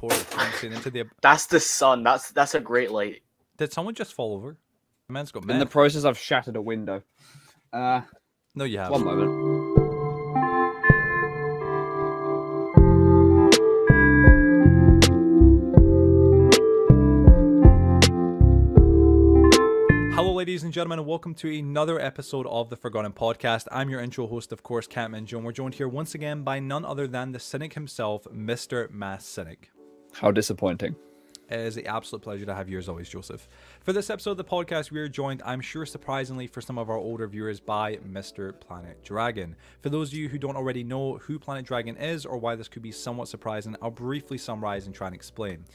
pour attention into the... That's the sun. That's a great light. Did someone just fall over? The man's got... In the process, I've shattered a window. No, you haven't. One moment. Ladies and gentlemen, and welcome to another episode of the Forgotten Podcast. I'm your intro host, of course, Catman Joe. We're joined here once again by none other than the Cynic himself, Mr. Masscynic. How disappointing. It is an absolute pleasure to have you as always, Joseph. For this episode of the podcast, we are joined, I'm sure surprisingly for some of our older viewers, by Mr. Planet Dragon. For those of you who don't already know who Planet Dragon is or why this could be somewhat surprising, I'll briefly summarize and try and explain.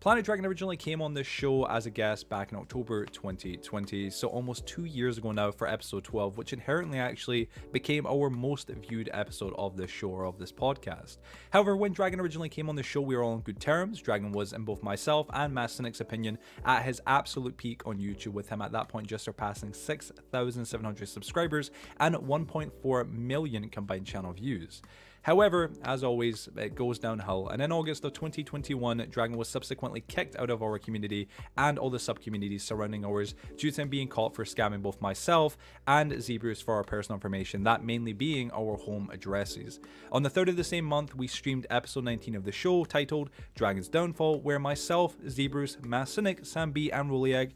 Planet Dragon originally came on this show as a guest back in October 2020, so almost 2 years ago now for episode 12, which inherently actually became our most viewed episode of this show or of this podcast. However, when Dragon originally came on the show, we were all on good terms. Dragon was, in both myself and Masscynic's opinion, at his absolute peak on YouTube, with him at that point just surpassing 6,700 subscribers and 1.4 million combined channel views. However, as always, it goes downhill, and in August of 2021, Dragon was subsequently kicked out of our community and all the sub-communities surrounding ours due to him being caught for scamming both myself and Zebrus for our personal information, that mainly being our home addresses. On the 3rd of the same month, we streamed episode 19 of the show titled Dragons Downfall, where myself, Zebrus, Masscynic, Sambi and Roliag,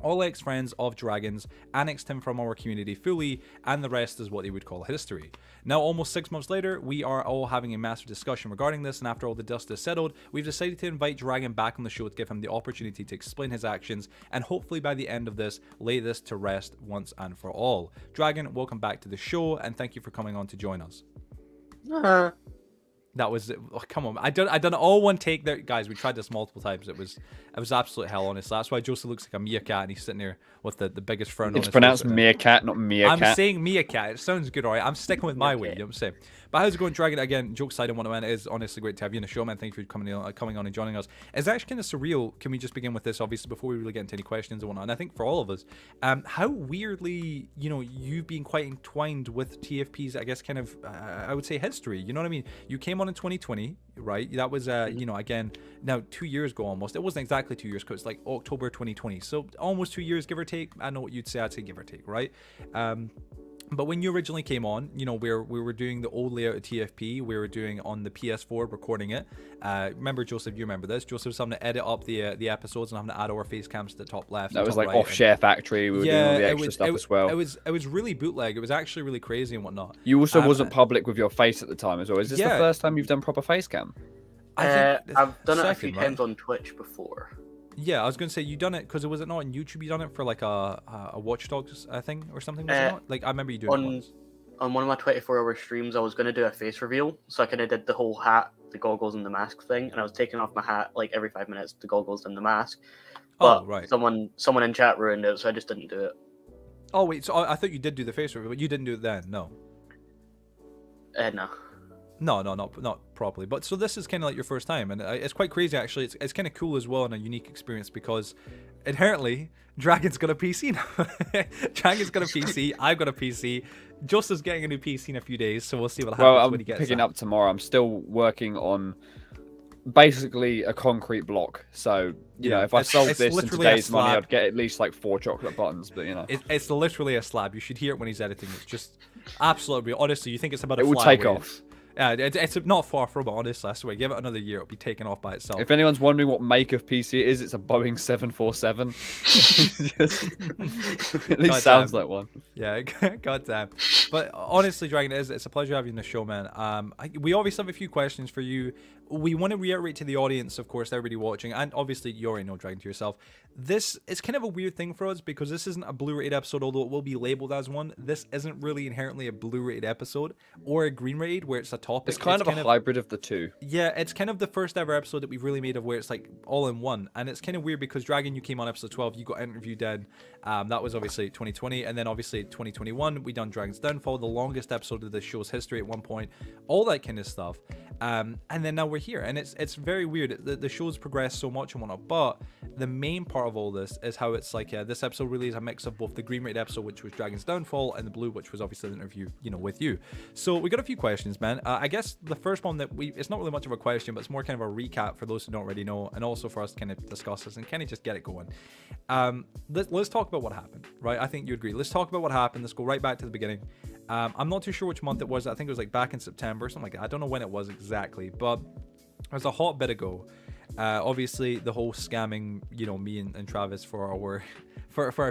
all ex-friends of Dragons, annexed him from our community fully, and the rest is what they would call history. Now, almost 6 months later, we are all having a massive discussion regarding this, and after all the dust has settled, we've decided to invite Dragon back on the show to give him the opportunity to explain his actions, and hopefully by the end of this, lay this to rest once and for all. Dragon, welcome back to the show, and thank you for coming on to join us. That was oh, come on! I done all one take there, guys. We tried this multiple times. It was absolute hell, honestly. That's why Joseph looks like a meerkat, and he's sitting there with the biggest frown on his face. It's pronounced meerkat, not meerkat. I'm saying meerkat. It sounds good, alright. I'm sticking with my way. You know what I'm saying? But how's it going, Dragon? Again, joke aside on what I meant, it is honestly great to have you on the show, man. Thank you for coming on and joining us. It's actually kind of surreal. Can we just begin with this, obviously, before we really get into any questions and whatnot? And I think for all of us, how weirdly, you know, you've been quite entwined with TFP's, I guess, kind of, I would say, history. You know what I mean? You came in 2020, right? That was you know, again, now 2 years ago almost. It wasn't exactly 2 years because it's like October 2020, so almost 2 years, give or take. I know what you'd say, I'd say give or take, right? But when you originally came on, you know, we were doing the old layout of TFP, we were doing on the PS4, recording it. Remember, Joseph, you remember this. Joseph was having to edit up the episodes and having to add our face cams to the top left. That was like right off Share Factory. We were doing all the extra stuff as well. It was really bootleg. It was actually really crazy and whatnot. You also wasn't public with your face at the time as well. Is this the first time you've done proper face cam? I've done it a few times on Twitch before. Yeah, I was gonna say you done it because was it not on YouTube? You done it for like a Watch Dogs thing or something, was it not? Like I remember you doing it once. On one of my 24-hour streams, I was gonna do a face reveal, so I kind of did the whole hat, the goggles, and the mask thing, and I was taking off my hat like every 5 minutes, the goggles and the mask. But oh, right. Someone in chat ruined it, so I just didn't do it. Oh wait, so I thought you did do the face reveal, but you didn't do it then, no? No. No, not properly. But so this is kind of like your first time, and it's quite crazy actually. It's kind of cool as well and a unique experience because inherently Dragon's got a PC now. Dragon's got a PC. I've got a PC. Joseph's getting a new PC in a few days, so we'll see what happens when he gets picking up tomorrow. I'm still working on basically a concrete block, so you know if I sold this in today's money, I'd get at least like 4 chocolate buttons, but you know it's literally a slab. You should hear it when he's editing. It's just absolutely, honestly, you think it's about a flyweight. It will take off. It's not far from it, honestly. I swear, give it another year, it'll be taken off by itself. If anyone's wondering what make of PC it is, it's a Boeing 747. At least sounds like one. Yeah, goddamn. But honestly, Dragon, it's a pleasure having you on the show, man. We obviously have a few questions for you. We want to reiterate to the audience, of course, everybody watching, and obviously you already know, Dragon, to yourself, this is kind of a weird thing for us because this isn't a blue-rated episode, although it will be labeled as one. This isn't really inherently a blue-rated episode or a green-rated where it's a topic. It's kind of a hybrid of the two. Yeah, it's kind of the first ever episode that we've really made of where it's like all in one, and it's kind of weird because Dragon, you came on episode 12, you got interviewed then. That was obviously 2020, and then obviously 2021 we done Dragon's Downfall, the longest episode of the show's history at one point, all that kind of stuff. And then now we're here. And it's very weird. The show's progressed so much and whatnot, but the main part of all this is how it's like, this episode really is a mix of both the green-rated episode, which was Dragons Downfall, and the blue, which was obviously the interview, you know, with you. So we got a few questions, man. I guess the first one that it's not really much of a question, but it's more kind of a recap for those who don't already know, and also for us to kind of discuss this and kind of just get it going. Let's talk about what happened, right? I think you agree. Let's talk about what happened. Let's go right back to the beginning. I'm not too sure which month it was. I think it was like back in September or something like that. I don't know when it was exactly, but it was a hot bit ago. Obviously the whole scamming, you know, me and Travis for our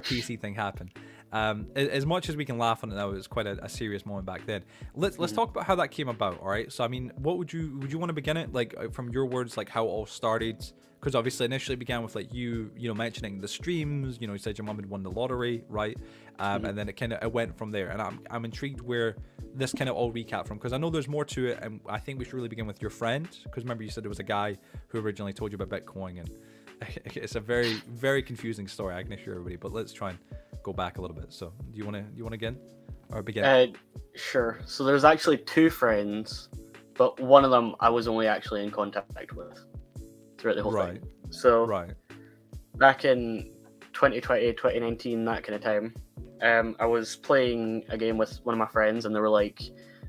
PC thing happened. As much as we can laugh on it now, it was quite a serious moment back then. Let's talk about how that came about. All right, so I mean, what would you want to begin it, like from your words, like how it all started? Because obviously initially it began with like you know mentioning the streams, you know, you said your mom had won the lottery, right? And then it went from there, and I'm intrigued where this kind of all recap from, because I know there's more to it, and I think we should really begin with your friend, because remember you said there was a guy who originally told you about Bitcoin, and it's a very, very confusing story, I can assure everybody. But let's try and go back a little bit. So do you want to begin or begin? Sure. So there's actually two friends, but one of them I was only actually in contact with throughout the whole thing. So back in 2020, 2019, that kind of time, I was playing a game with one of my friends, and they were like,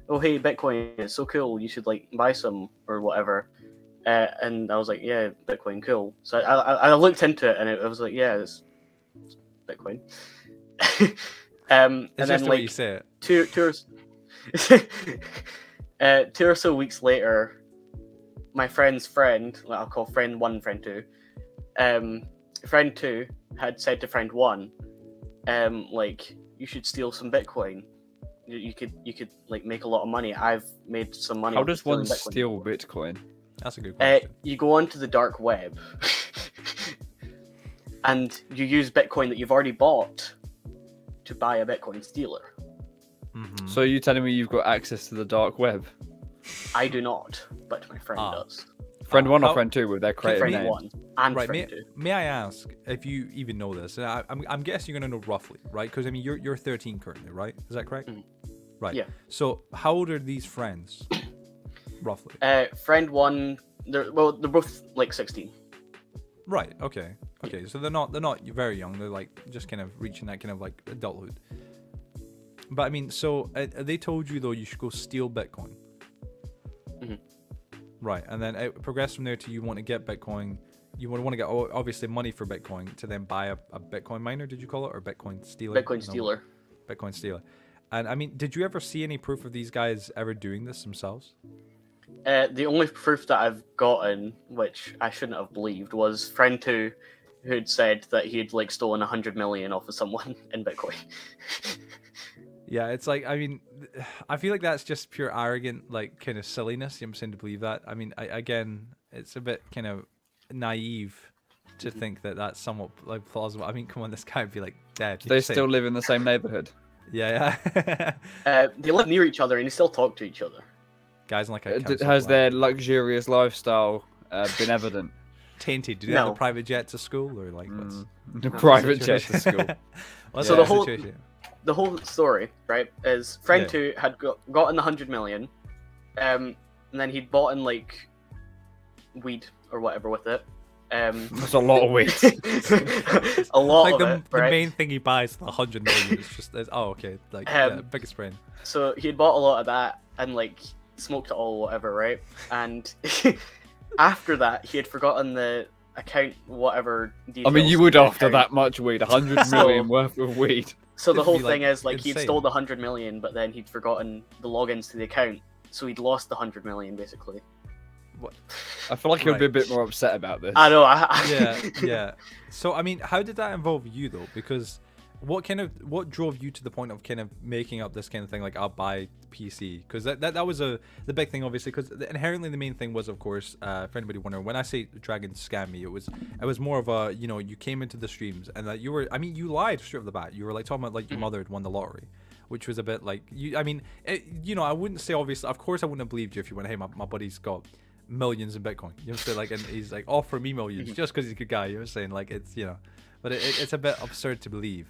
"Oh hey, Bitcoin, it's so cool. You should like buy some or whatever." And I was like, "Yeah, Bitcoin, cool." So I looked into it, and I was like, "Yeah, it's Bitcoin." It's and just then the like way you say it. Two or so weeks later, my friend's friend, well, I'll call friend one, friend two, friend two had said to friend one, like, "You should steal some Bitcoin. You could like make a lot of money. I've made some money." How does one steal Bitcoin? That's a good question. You go onto the dark web and you use Bitcoin that you've already bought to buy a Bitcoin stealer. Mm-hmm. So are you telling me you've got access to the dark web? I do not, but my friend does. Friend one or friend two with their creative name? Friend one and friend two. May I ask if you even know this? I'm guessing you're going to know roughly, right? Because I mean, you're 13 currently, right? Is that correct? Mm. Right. Yeah. So how old are these friends? Roughly. Friend one, they're both like 16. Right. Okay. Yeah. So they're not very young. They're like just kind of reaching that kind of like adulthood. But I mean, so they told you though you should go steal Bitcoin. Mm-hmm. Right, and then it progressed from there to you want to get Bitcoin. You would want to get obviously money for Bitcoin to then buy a Bitcoin miner. Did you call it or Bitcoin stealer? Bitcoin stealer. No, Bitcoin stealer. And I mean, did you ever see any proof of these guys ever doing this themselves? The only proof that I've gotten, which I shouldn't have believed, was friend two, who'd said that he'd like stolen 100 million off of someone in Bitcoin. Yeah, it's like, I mean, I feel like that's just pure arrogant, like kind of silliness. You know what I'm saying, to believe that. I mean, again, it's a bit kind of naive to think that that's somewhat like plausible. I mean, come on, this guy would be like dead. They still live in the same neighborhood. Yeah. They live near each other and they still talk to each other. Guys, like has their luxurious lifestyle been evident? Tainted? Do they have a private jet to school, or like what's the private jet to school? So the whole story, right, is friend two had gotten the 100 million, and then he'd bought in like weed or whatever with it. That's a lot of weed. A lot like of the, it, the right? main thing he buys for 100 million is just, biggest brain. So he'd bought a lot of that and like smoked it all, whatever, right? And after that, he had forgotten the account, whatever details. I mean, you would after account. That much weed, 100 million worth of weed. So the whole thing is, like, he'd stole the 100 million, but then he'd forgotten the logins to the account. So he'd lost the 100 million, basically. What? I feel like you'll be a bit more upset about this. I know. Yeah. So, I mean, how did that involve you, though? Because what drove you to the point of kind of making up this kind of thing, like I'll buy PC? Because that was the big thing, obviously, because inherently the main thing was, of course, for anybody wondering, when I say Dragon scam me, it was more of a, you know, you came into the streams and that you were, I mean, you lied straight off the bat. You were like talking about like your mother had won the lottery, which was a bit like, I wouldn't say, obviously, of course I wouldn't have believed you if you went, "Hey, my buddy's got millions in Bitcoin," you know what I'm saying? Like, and he's like, "Offer me millions," just because he's a good guy, you know what I'm saying? Like, it's, you know, but it's a bit absurd to believe.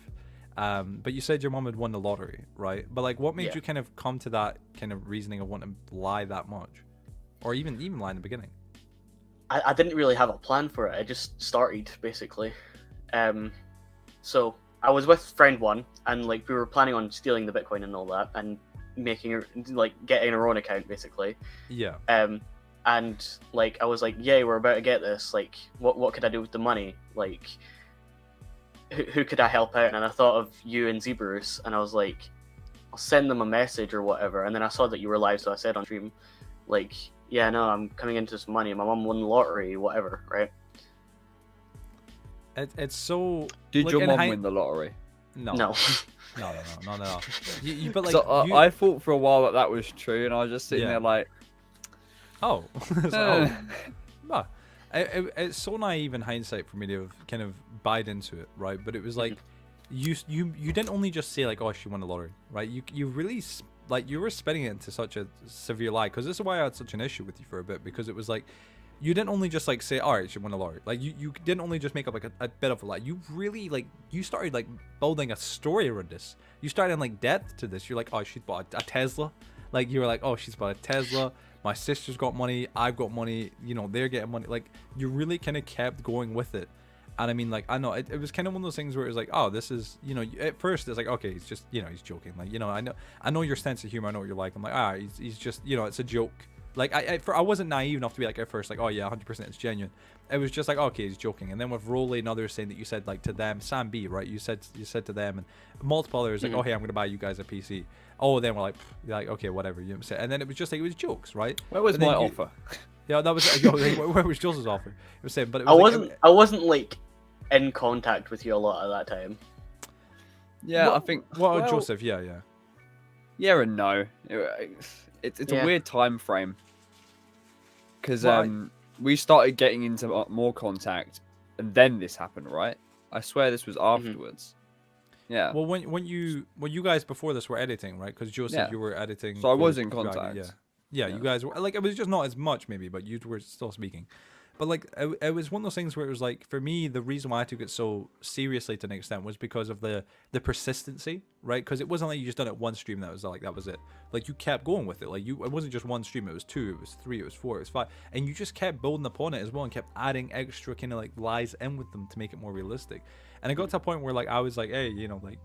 But you said your mom had won the lottery, right? But like, what made you kind of come to that kind of reasoning of wanting to lie that much, or even lie in the beginning? I didn't really have a plan for it. I just started, basically. So I was with friend one, and like we were planning on stealing the Bitcoin and all that, and getting our own account, basically. Yeah. And like I was like, "Yeah, we're about to get this. Like, what could I do with the money? Like, who could I help out?" And I thought of you and Zebrus, and I was like, "I'll send them a message or whatever." And then I saw that you were live, so I said on stream, like, "Yeah, no, I'm coming into some money. My mom won the lottery, whatever, right?" It's so. Did like, your mom win the lottery? No. No. No. But like, I thought for a while that was true, and I was just sitting there like, oh, like, oh. No. It's so naive in hindsight for me to have kind of buyed into it, right? But it was like, you didn't only just say like, oh, she won the lottery, right? You really like you were spinning it into such a severe lie, because this is why I had such an issue with you for a bit, because it was like. You didn't only just like say, all right, she won the lottery. Like you didn't only just make up like a bit of a lie. You really like, you started like building a story around this. You started in like depth to this. You're like, oh, she bought a Tesla. Like you were like, oh, she's bought a Tesla. My sister's got money. I've got money. You know, they're getting money. Like you really kind of kept going with it. And I mean, like, I know it was kind of one of those things where it was like, oh, this is, you know, at first it's like, okay, he's just, you know, he's joking. Like, you know, I know your sense of humor. I know what you're like. I'm like, ah, he's just, you know, it's a joke. Like I wasn't naive enough to be like at first like, oh yeah, 100% it's genuine. It was just like, okay, he's joking. And then with Roley and others saying that you said like to them, Sambi, right? You said to them and multiple others like, oh hey, I'm gonna buy you guys a PC. Oh, then we're like, okay, whatever. You know what I'm saying? And then it was just like it was jokes, right? Where was my offer? Yeah, that was where was Joseph's offer? It was saying, but it was I wasn't like in contact with you a lot at that time. Yeah, well, I think well Joseph, yeah. Yeah and no. It's a weird time frame because we started getting into more contact and then this happened, right? I swear this was afterwards. Yeah. Well, when you guys before this were editing, right? Because Joseph, you were editing. So I was in contact. Yeah, you guys were like it was just not as much maybe, but you were still speaking. But like it was one of those things where it was like for me the reason why I took it so seriously to an extent was because of the persistency, right? Because it wasn't like you just done it one stream that was it. Like you kept going with it. Like it wasn't just one stream. It was two. It was three. It was four. It was five. And you just kept building upon it as well and kept adding extra kind of like lies in with them to make it more realistic. And it got to a point where like I was like, hey, you know, like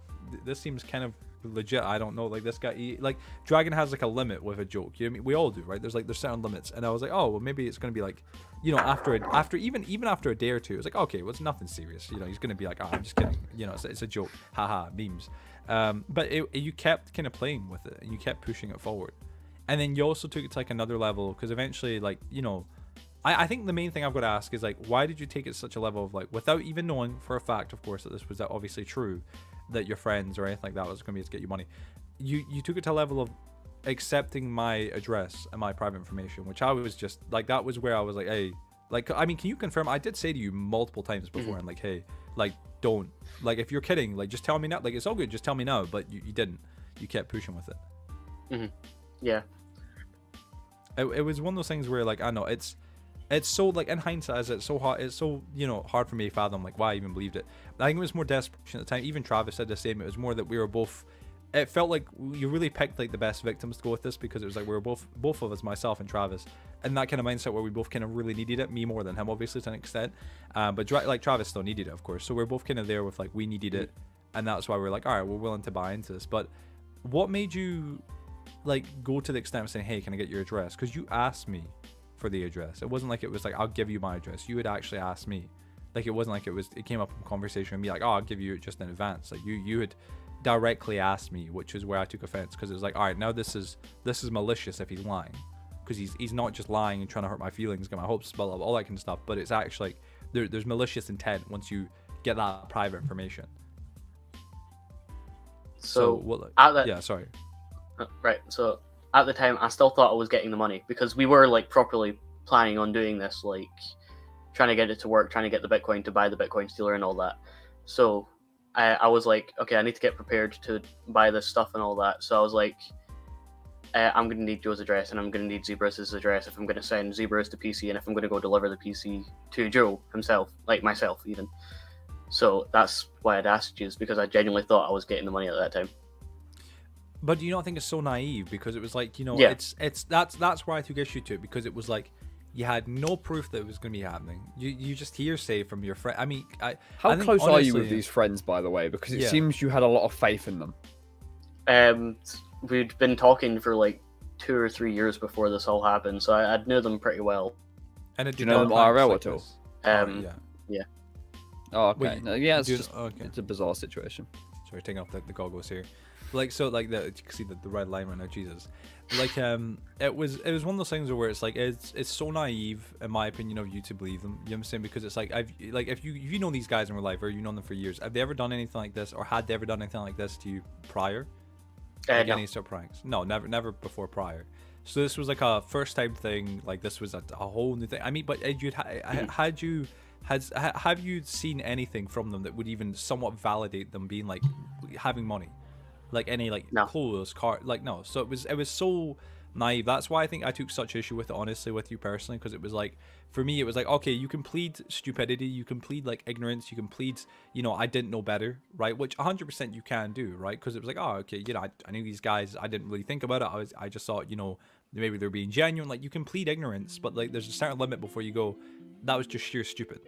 this seems kind of legit. I don't know. Like this guy, like Dragon has like a limit with a joke. You know what I mean? We all do, right? There's certain limits. And I was like, oh, well, maybe it's gonna be like, you know, after after a day or two, it's like, okay, well, it's nothing serious. You know, he's gonna be like, oh, I'm just kidding. You know, it's a joke. Haha, memes. But you kept kind of playing with it and you kept pushing it forward. And then you also took it to like another level because eventually, like, you know, I think the main thing I've got to ask is like, why did you take it to such a level of like, without even knowing for a fact, of course, that this was obviously true, that your friends or anything like that was going to be to get you money. You took it to a level of accepting my address and my private information, which I was just like, that was where I was like, hey, like, I mean, can you confirm? I did say to you multiple times before, and like, hey, like, don't, like, if you're kidding, like, just tell me now. Like, it's all good. Just tell me now. But you didn't. You kept pushing with it. Yeah. It was one of those things where, like, I know it's so, like, in hindsight, it's so hard. It's so, you know, hard for me to fathom, like, why I even believed it. I think it was more desperation at the time. Even Travis said the same. It was more that we were both. It felt like you really picked like the best victims to go with this because it was like we were both of us, myself and Travis, and that kind of mindset where we both kind of really needed it. Me more than him, obviously, to an extent, but like Travis still needed it, of course. So we're both kind of there with like we needed it, and that's why we're like, all right, we're willing to buy into this. But what made you like go to the extent of saying, hey, can I get your address? Because you asked me for the address. It wasn't like it was like I'll give you my address. You had actually asked me. Like it wasn't like it came up in conversation with me like, oh, I'll give you it just in advance. Like you had directly asked me, which is where I took offense because it was like, all right, now this is malicious if he's lying, because he's not just lying and trying to hurt my feelings, get my hopes, blah, blah, all that kind of stuff, but it's actually like there's malicious intent once you get that private information. So at the time I still thought I was getting the money because we were like properly planning on doing this, like trying to get it to work, trying to get the Bitcoin to buy the Bitcoin stealer and all that. So I was like, okay, I need to get prepared to buy this stuff and all that. So I was like, I'm going to need Joe's address and I'm going to need Zebrus' address if I'm going to send Zebrus the PC and if I'm going to go deliver the PC to Joe himself, like myself even. So that's why I'd asked you, is because I genuinely thought I was getting the money at that time. But do you not think it's so naive? Because it was like, you know, it's that's where I took issue to it, because it was like, You had no proof that it was going to be happening. You just hearsay from your friend. I mean, how close honestly, are you with these friends, by the way? Because it seems you had a lot of faith in them. We'd been talking for like 2 or 3 years before this all happened, so I'd know them pretty well. And do you know them IRL at all? Yeah. Oh, okay. Wait, no, yeah, it's a bizarre situation. So we're taking off the goggles here. Like, so like that, you can see the red line right now. Jesus, like it was one of those things where it's like it's so naive in my opinion of you to believe them. You know what I'm saying? Because it's like if you know these guys in real life or you know them for years, have they ever done anything like this or had they ever done anything like this to you prior? Like no. Any sort of pranks? No, never before prior. So this was like a first time thing. Like this was a whole new thing. I mean, but have you seen anything from them that would even somewhat validate them being like having money? Like any like no. Clothes, car, like no. So it was so naive. That's why I think I took such issue with it, honestly, with you personally, because it was like, for me, it was like, okay, you can plead stupidity, you can plead like ignorance, you can plead, you know, I didn't know better, right? Which 100% you can do, right? Because it was like, oh, okay, you know, I knew these guys, I didn't really think about it. I just thought, you know, maybe they're being genuine. Like you can plead ignorance, but like there's a certain limit before you go, that was just sheer stupid.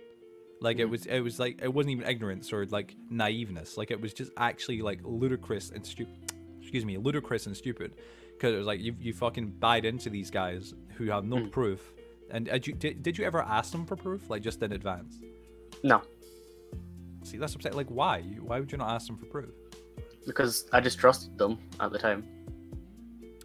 Like it was like it wasn't even ignorance or like naiveness. Like it was just actually like ludicrous and stupid. Excuse me, ludicrous and stupid, because it was like you fucking bite into these guys who have no proof. And did you ever ask them for proof, like just in advance? No. See, that's upset. Like why would you not ask them for proof? Because I just trusted them at the time.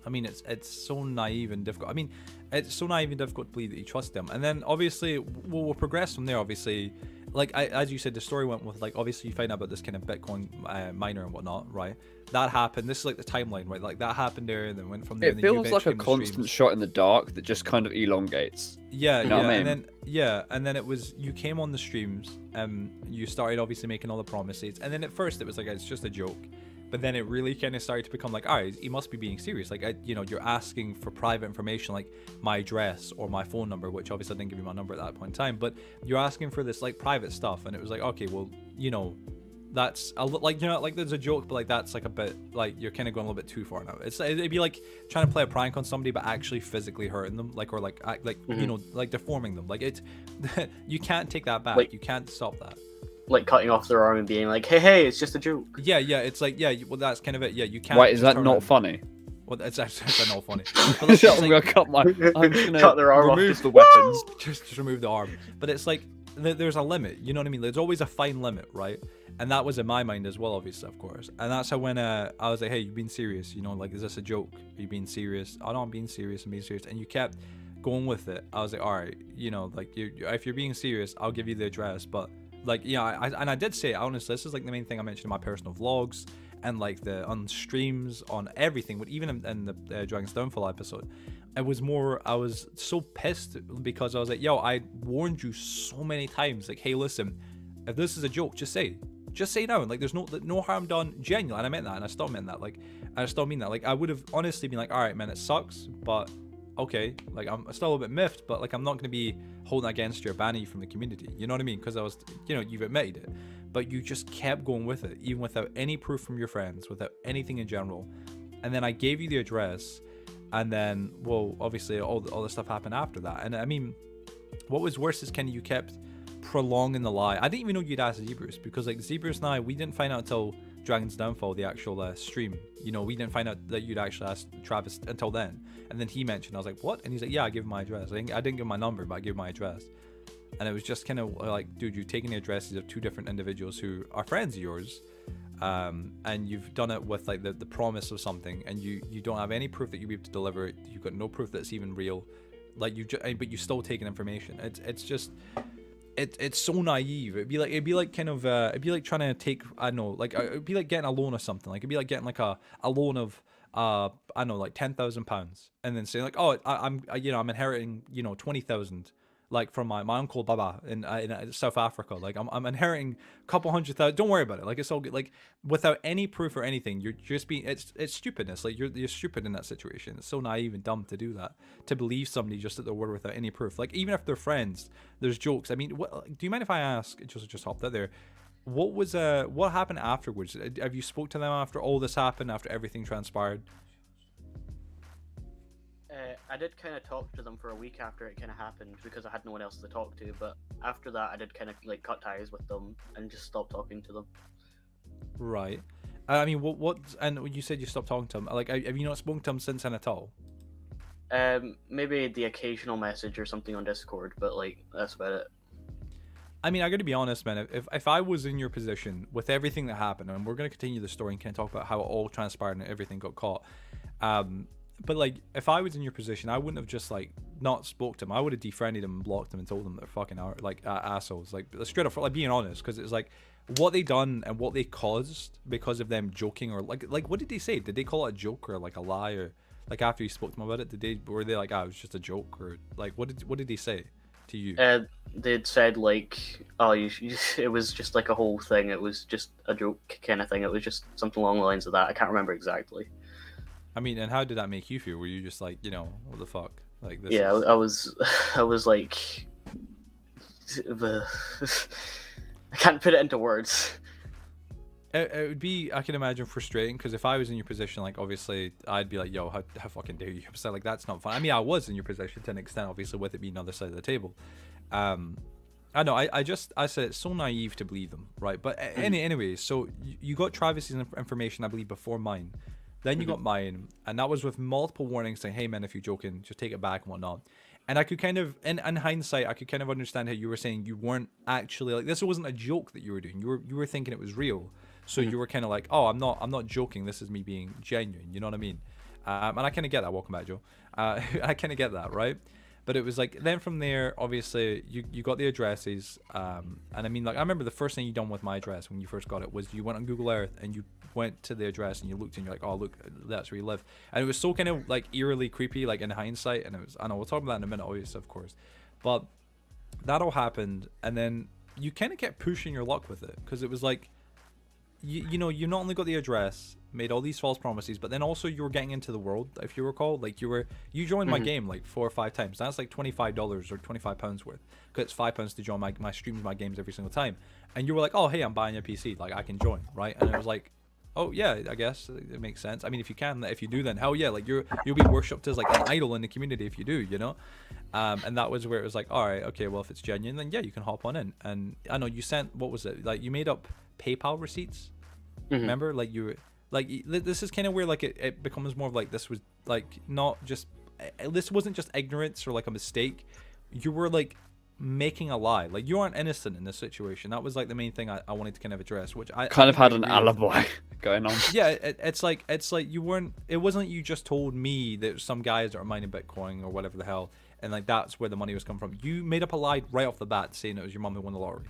I mean, it's so naive and difficult. I mean, it's so naive and difficult to believe that you trust them. And then obviously we'll progress from there. Obviously, like as you said, the story went with like obviously you find out about this kind of Bitcoin miner and whatnot, right? That happened. This is like the timeline, right? Like that happened there, and then went from there. It feels like a constant shot in the dark that just kind of elongates. Yeah, you know what I mean? and then it was you came on the streams, you started obviously making all the promises, and then at first it was like it's just a joke. But then it really kind of started to become like, all right, he must be being serious. Like, you know, you're asking for private information, like my address or my phone number, which obviously I didn't give you my number at that point in time. But you're asking for this like private stuff, and it was like, okay, well, you know, that's a like, you know, like there's a joke, but like that's like a bit like you're kind of going a little bit too far now. It'd be like trying to play a prank on somebody, but actually physically hurting them, like or like you know, like deforming them. Like it, you can't take that back. Wait. You can't stop that. Like cutting off their arm and being like, hey, it's just a joke. Yeah, it's like, yeah, well, that's kind of it. Yeah, you can't. Wait, is that not funny? Well, it's actually not funny. But like, I'm gonna cut cut their arm off. Remove the weapons. just remove the arm. But it's like there's a limit. You know what I mean? There's always a fine limit, right? And that was in my mind as well, obviously, of course. And that's how when I was like, hey, you've been serious. You know, like, is this a joke? Are you being serious? Oh no, I'm being serious. I'm being serious. And you kept going with it. I was like, all right, you know, like, if you're being serious, I'll give you the address, but. Like, yeah, I did say it, honestly, this is like the main thing I mentioned in my personal vlogs and like on streams, on everything, but even in the Dragons Downfall episode, it was more, I was so pissed because I was like, yo, I warned you so many times, like, hey, listen, if this is a joke, just say now. Like, there's no harm done, genuinely, and I meant that, and I still meant that, like, and I still mean that. Like, I would have honestly been like, all right, man, it sucks, but okay, like I'm still a bit miffed, but like I'm not going to be holding against you or banning you from the community, you know what I mean? Because I was, you know, you've admitted it, but you just kept going with it, even without any proof from your friends, without anything in general. And then I gave you the address, and then, well, obviously all the stuff happened after that. And I mean, what was worse is kind of you kept prolonging the lie. I didn't even know you'd asked Zebrus, because like Zebrus and I, we didn't find out until Dragon's Downfall, the actual stream, you know, we didn't find out that you'd actually asked Travis until then. And then he mentioned, I was like, what? And he's like, yeah, I gave him my address. I didn't give my number, but I gave my address. And it was just kind of like, dude, you've taken the addresses of two different individuals who are friends of yours, and you've done it with like the promise of something, and you don't have any proof that you'll be able to deliver it. You've got no proof that's even real, like but you're still taking information. It's just. It's so naive. It'd be like kind of it'd be like trying to take, I don't know, like it'd be like getting a loan or something. Like it'd be like getting like a loan of I don't know, like £10,000, and then saying like, oh, I'm inheriting, you know, 20,000, like from my uncle Baba in South Africa. Like I'm inheriting a couple hundred thousand. Don't worry about it. Like it's all good. Like without any proof or anything, you're just being it's stupidness. Like you're stupid in that situation. It's so naive and dumb to do that, to believe somebody just at their word without any proof. Like even if they're friends, there's jokes. I mean, what, do you mind if I ask? Just hopped out there. What was what happened afterwards? Have you spoke to them after all this happened? After everything transpired? I did kind of talk to them for a week after it kind of happened because I had no one else to talk to, but after that I did kind of like cut ties with them and just stopped talking to them. Right. I mean, what and you said you stopped talking to them. Like, have you not spoken to them since then at all? Maybe the occasional message or something on Discord, but like that's about it. I mean, I got to be honest, man. If I was in your position with everything that happened, and we're gonna continue the story and kind of talk about how it all transpired and everything got caught. But like, if I was in your position, I wouldn't have just like not spoke to them. I would have defriended them and blocked them and told them they're fucking assholes. Like straight up, like being honest, because it's like what they done and what they caused because of them joking or like what did they say? Did they call it a joke or like a lie or like after you spoke to them about it? Did they were they like, ah, it was just a joke or like what did they say to you? They'd said like, oh, it was just like a whole thing. It was just a joke kind of thing. It was just something along the lines of that. I can't remember exactly. I mean, and how did that make you feel? Were you just like, you know, what the fuck? Like this? Yeah, is... I was like, I can't put it into words. It would be, I can imagine, frustrating because if I was in your position, like obviously I'd be like, yo, how fucking dare you? So like that's not fun. I mean, I was in your position to an extent, obviously, with it being the other side of the table. I know, I said it's so naive to believe them, right? But anyway, so you got Travis's information, I believe, before mine. Then you got mine, and that was with multiple warnings saying, hey man, if you're joking, just take it back and whatnot. And I could kind of, in hindsight, I could kind of understand how you were saying you weren't actually, like, this wasn't a joke that you were doing. You were thinking it was real. So you were kind of like, oh, I'm not joking. This is me being genuine. You know what I mean? And I kind of get that. Welcome back, Joe. I kind of get that, right? But it was like, then from there, obviously, you got the addresses. And I mean, like, I remember the first thing you done with my address when you first got it was you went on Google Earth and you went to the address and you looked and you're like, oh, look, that's where you live. And it was so kind of like eerily creepy, like in hindsight. And it was, I know, we'll talk about that in a minute, obviously, of course. But that all happened. And then you kind of kept pushing your luck with it because it was like, you know, you not only got the address, made all these false promises, but then also you were getting into the world, if you recall. Like you joined my game like 4 or 5 times. That's like $25 or £25 worth, because it's £5 to join my streams, my games every single time. And you were like, oh, hey, I'm buying a PC, like I can join, right? And it was like, oh yeah, I guess it makes sense. I mean, if you do, then hell yeah, like you'll be worshipped as like an idol in the community if you do, you know. And that was where it was like, all right, okay, well, if it's genuine, then yeah, you can hop on in. And I know you sent, what was it, like you made up PayPal receipts. Remember, like you, like this is kind of where like it becomes more of like this was like not just, this wasn't just ignorance or like a mistake. You were like making a lie. Like you aren't innocent in this situation. That was like the main thing I wanted to kind of address, which I kind of had an alibi going on. Yeah, it's like you weren't. It wasn't like you just told me that some guys that are mining Bitcoin or whatever the hell, and like that's where the money was coming from. You made up a lie right off the bat, saying it was your mom who won the lottery.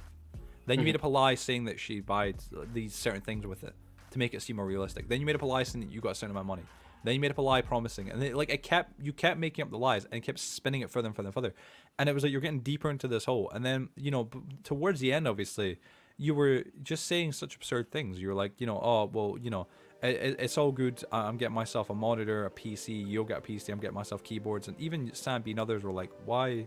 Then you made up a lie saying that she buys these certain things with it to make it seem more realistic. Then you made up a lie saying that you got a certain amount of money. Then you made up a lie promising, and then like you kept making up the lies and kept spinning it further and further and further. And it was like you're getting deeper into this hole. And then, you know, towards the end, obviously, you were just saying such absurd things. You were like, you know, oh well, you know, it's all good. I'm getting myself a monitor, a PC. You'll get a PC. I'm getting myself keyboards. And even Sambi and others were like, why?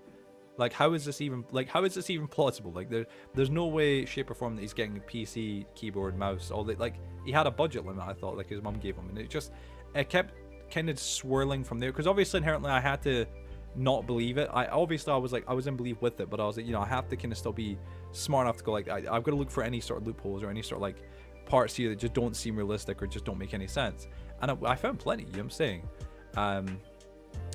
Like, how is this even plausible? Like, there's no way, shape, or form that he's getting a PC, keyboard, mouse, all that. Like, he had a budget limit, I thought, like his mum gave him. And it kept kind of swirling from there. Because obviously, inherently, I had to not believe it. I was like, I was in belief with it, but I was like, you know, I have to kind of still be smart enough to go, like, I've got to look for any sort of loopholes or any sort of, like, parts here that just don't seem realistic or just don't make any sense. And I found plenty, you know what I'm saying?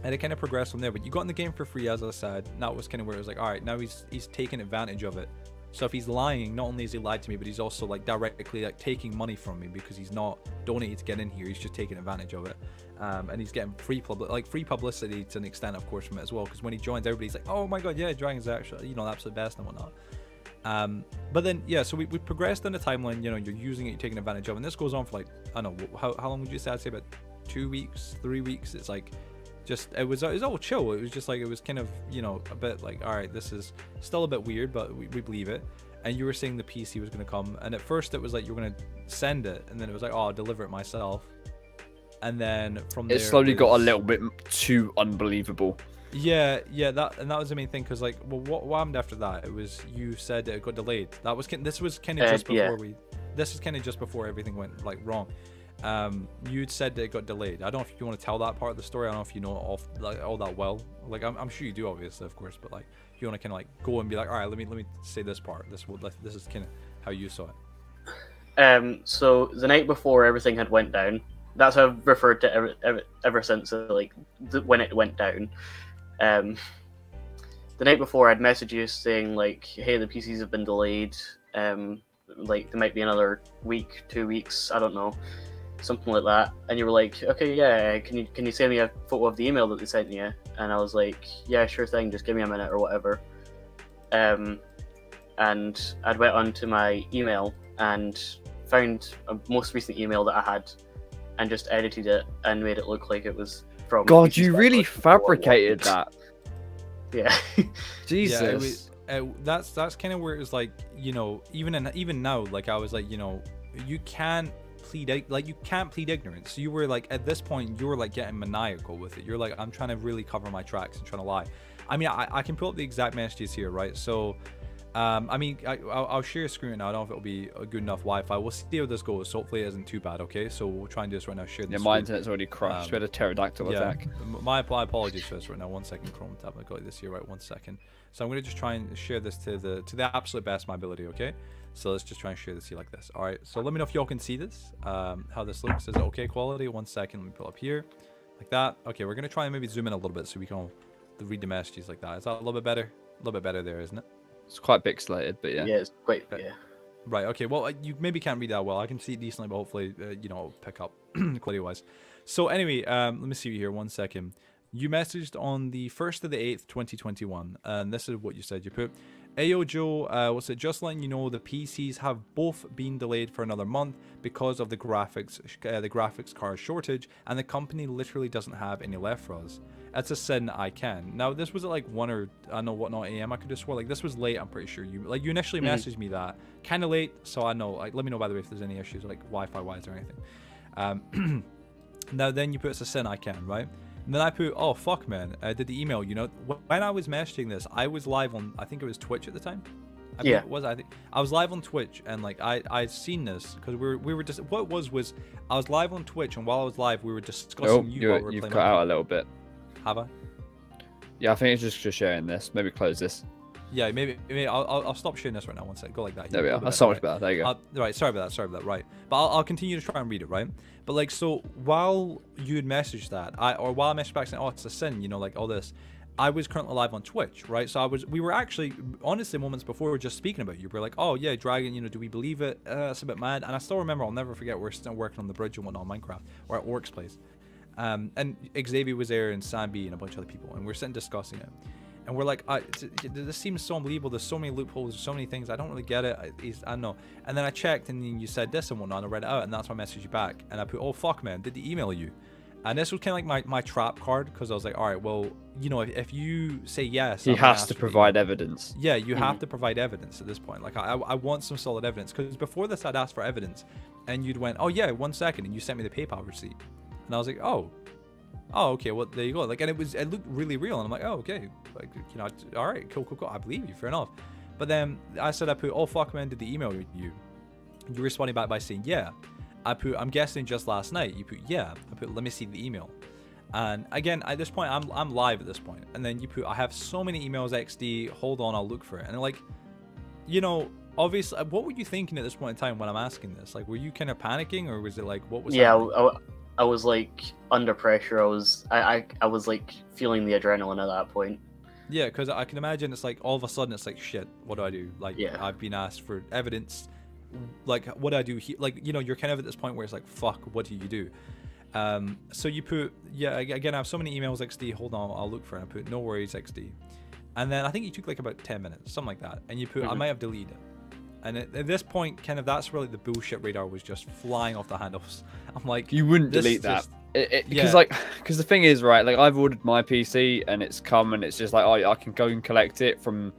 And it kind of progressed from there, but you got in the game for free, as I said. And that was kind of where it was like, all right, now he's taking advantage of it. So if he's lying, not only has he lied to me, but he's also like directly like taking money from me because he's not donating to get in here. He's just taking advantage of it, and he's getting free publicity to an extent, of course, from it as well. Because when he joins, everybody's like, oh my god, yeah, Dragon's actually, you know, the absolute best and whatnot. But then yeah, so we progressed in the timeline. You know, you're using it, you're taking advantage of it. And this goes on for like, I don't know, how long would you say? I'd say about 2 weeks, 3 weeks. It's like, just it was all chill. It was just like, it was kind of, you know, a bit like, all right, this is still a bit weird, but we believe it. And you were saying the PC was going to come, and at first it was like you were going to send it, and then it was like, oh, I'll deliver it myself. And then from there, it slowly got a little bit too unbelievable. Yeah, that was the main thing, because like, well, what happened after that? It was, you said it got delayed. That was, this was kind of just before everything went like wrong. You said that it got delayed. I don't know if you want to tell that part of the story. I don't know if you know all that well. Like, I'm sure you do, obviously, of course. But like, you want to kind of like go and be like, all right, let me say this part. This is kind of how you saw it. So the night before everything had went down. That's how I've referred to ever since like when it went down. The night before, I'd message you saying like, hey, the PCs have been delayed. Like there might be another week, 2 weeks. I don't know. Something like that, and you were like, okay, yeah, can you send me a photo of the email that they sent you? And I was like, yeah, sure thing, just give me a minute or whatever. And I'd went onto my email and found a most recent email that I had and just edited it and made it look like it was from God, you really fabricated that. Yeah. Jesus. Yeah, that's kind of where it was like, you know, even now, like I was like, you know, you can't plead, like you can't plead ignorance. So you were like, at this point you were like getting maniacal with it. You're like, I'm trying to really cover my tracks and trying to lie. I mean, I can pull up the exact messages here, right? So I mean, I'll share a screen now. I don't know if it'll be a good enough Wi-Fi. We'll see how this goes. Hopefully it isn't too bad. Okay, so we'll try and do this right now. Share the my internet's already crashed. We had a pterodactyl attack. My apologies for this right now. 1 second, Chrome tab. I got this here, right? 1 second. So I'm going to just try and share this to the absolute best of my ability. Okay, so let's just try and share this here like this. All right, so let me know if y'all can see this, how this looks. Is it okay quality? 1 second, let me pull up here like that. Okay, we're going to try and maybe zoom in a little bit so we can read the messages like that. Is that a little bit better? A little bit better there, isn't it? It's quite pixelated, but yeah. Yeah, it's quite, yeah. Right, okay, well, you maybe can't read that well. I can see it decently, but hopefully, you know, it'll pick up quality-wise. So anyway, let me see you here, 1 second. You messaged on the 1st of the 8th, 2021, and this is what you said. You put, Ayo Joe, what's it? Just letting you know the PCs have both been delayed for another month because of the graphics card shortage, and the company literally doesn't have any left for us. That's a sin I can. Now this was at like 1 or I don't know what not a.m. I could have swore like this was late. I'm pretty sure you initially messaged me that kind of late, so I know. Like let me know by the way if there's any issues like Wi-Fi wise or anything. Now then you put it's a sin I can, right? And then I put, oh fuck man, I did the email. You know, when I was messaging this, I was live on, I think it was Twitch at the time. I was live on Twitch, and like I'd seen this because we were just what it was I was live on Twitch, and while I was live, we were discussing you've cut out a little bit. Have I? Yeah, I think it's just sharing this. Maybe close this. Yeah, maybe I'll stop sharing this right now. 1 second, go like that. There we are. That's so much better. There you go. Right, sorry about that. Right, but I'll continue to try and read it. Right, but like so, while you had messaged that, while I messaged back saying, "Oh, it's a sin," you know, like all this, I was currently live on Twitch, right? So we were actually honestly moments before we were just speaking about it. You were like, "Oh yeah, Dragon, you know, do we believe it? It's a bit mad." And I still remember, I'll never forget, we're still working on the bridge and whatnot, on Minecraft or at Orc's place, and Xavier was there and Sambi and a bunch of other people, and we're sitting discussing it. And we're like, this seems so unbelievable. There's so many loopholes, so many things. I don't really get it. I don't know. And then I checked, and then you said this and whatnot. And I read it out, and that's why I messaged you back. And I put, oh, fuck, man, did they email you? And this was kind of like my trap card, because I was like, all right, well, you know, if you say yes, he has to provide evidence. Yeah, you have to provide evidence at this point. Like, I want some solid evidence, because before this, I'd asked for evidence, and you'd went, oh, yeah, 1 second, and you sent me the PayPal receipt. And I was like, oh, okay, well, there you go. Like, and it looked really real. And I'm like, oh, okay. Like, you know, all right, cool. I believe you, fair enough. But then I put, oh, fuck, man, did the email you? You responded back by saying, yeah. I put, I'm guessing just last night. You put, yeah. I put, let me see the email. And again, at this point, I'm live at this point. And then you put, I have so many emails, XD. Hold on, I'll look for it. And like, you know, obviously, what were you thinking at this point in time when I'm asking this? Like, were you kind of panicking, or was it like, what was happening? Yeah, I was like under pressure. I was like feeling the adrenaline at that point. Yeah, because I can imagine it's like all of a sudden it's like shit. What do I do? Like yeah. I've been asked for evidence. Like what do I do here? Like you know you're kind of at this point where it's like fuck. What do you do? So you put yeah again. I have so many emails XD. Hold on, I'll look for it. I put no worries XD. And then I think you took like about 10 minutes, something like that. And you put I might have deleted it. And at this point, kind of, that's really the bullshit radar was just flying off the handles. I'm like, you wouldn't delete that. Because the thing is, right, like I've ordered my PC and it's come and it's just like, oh, I can go and collect it from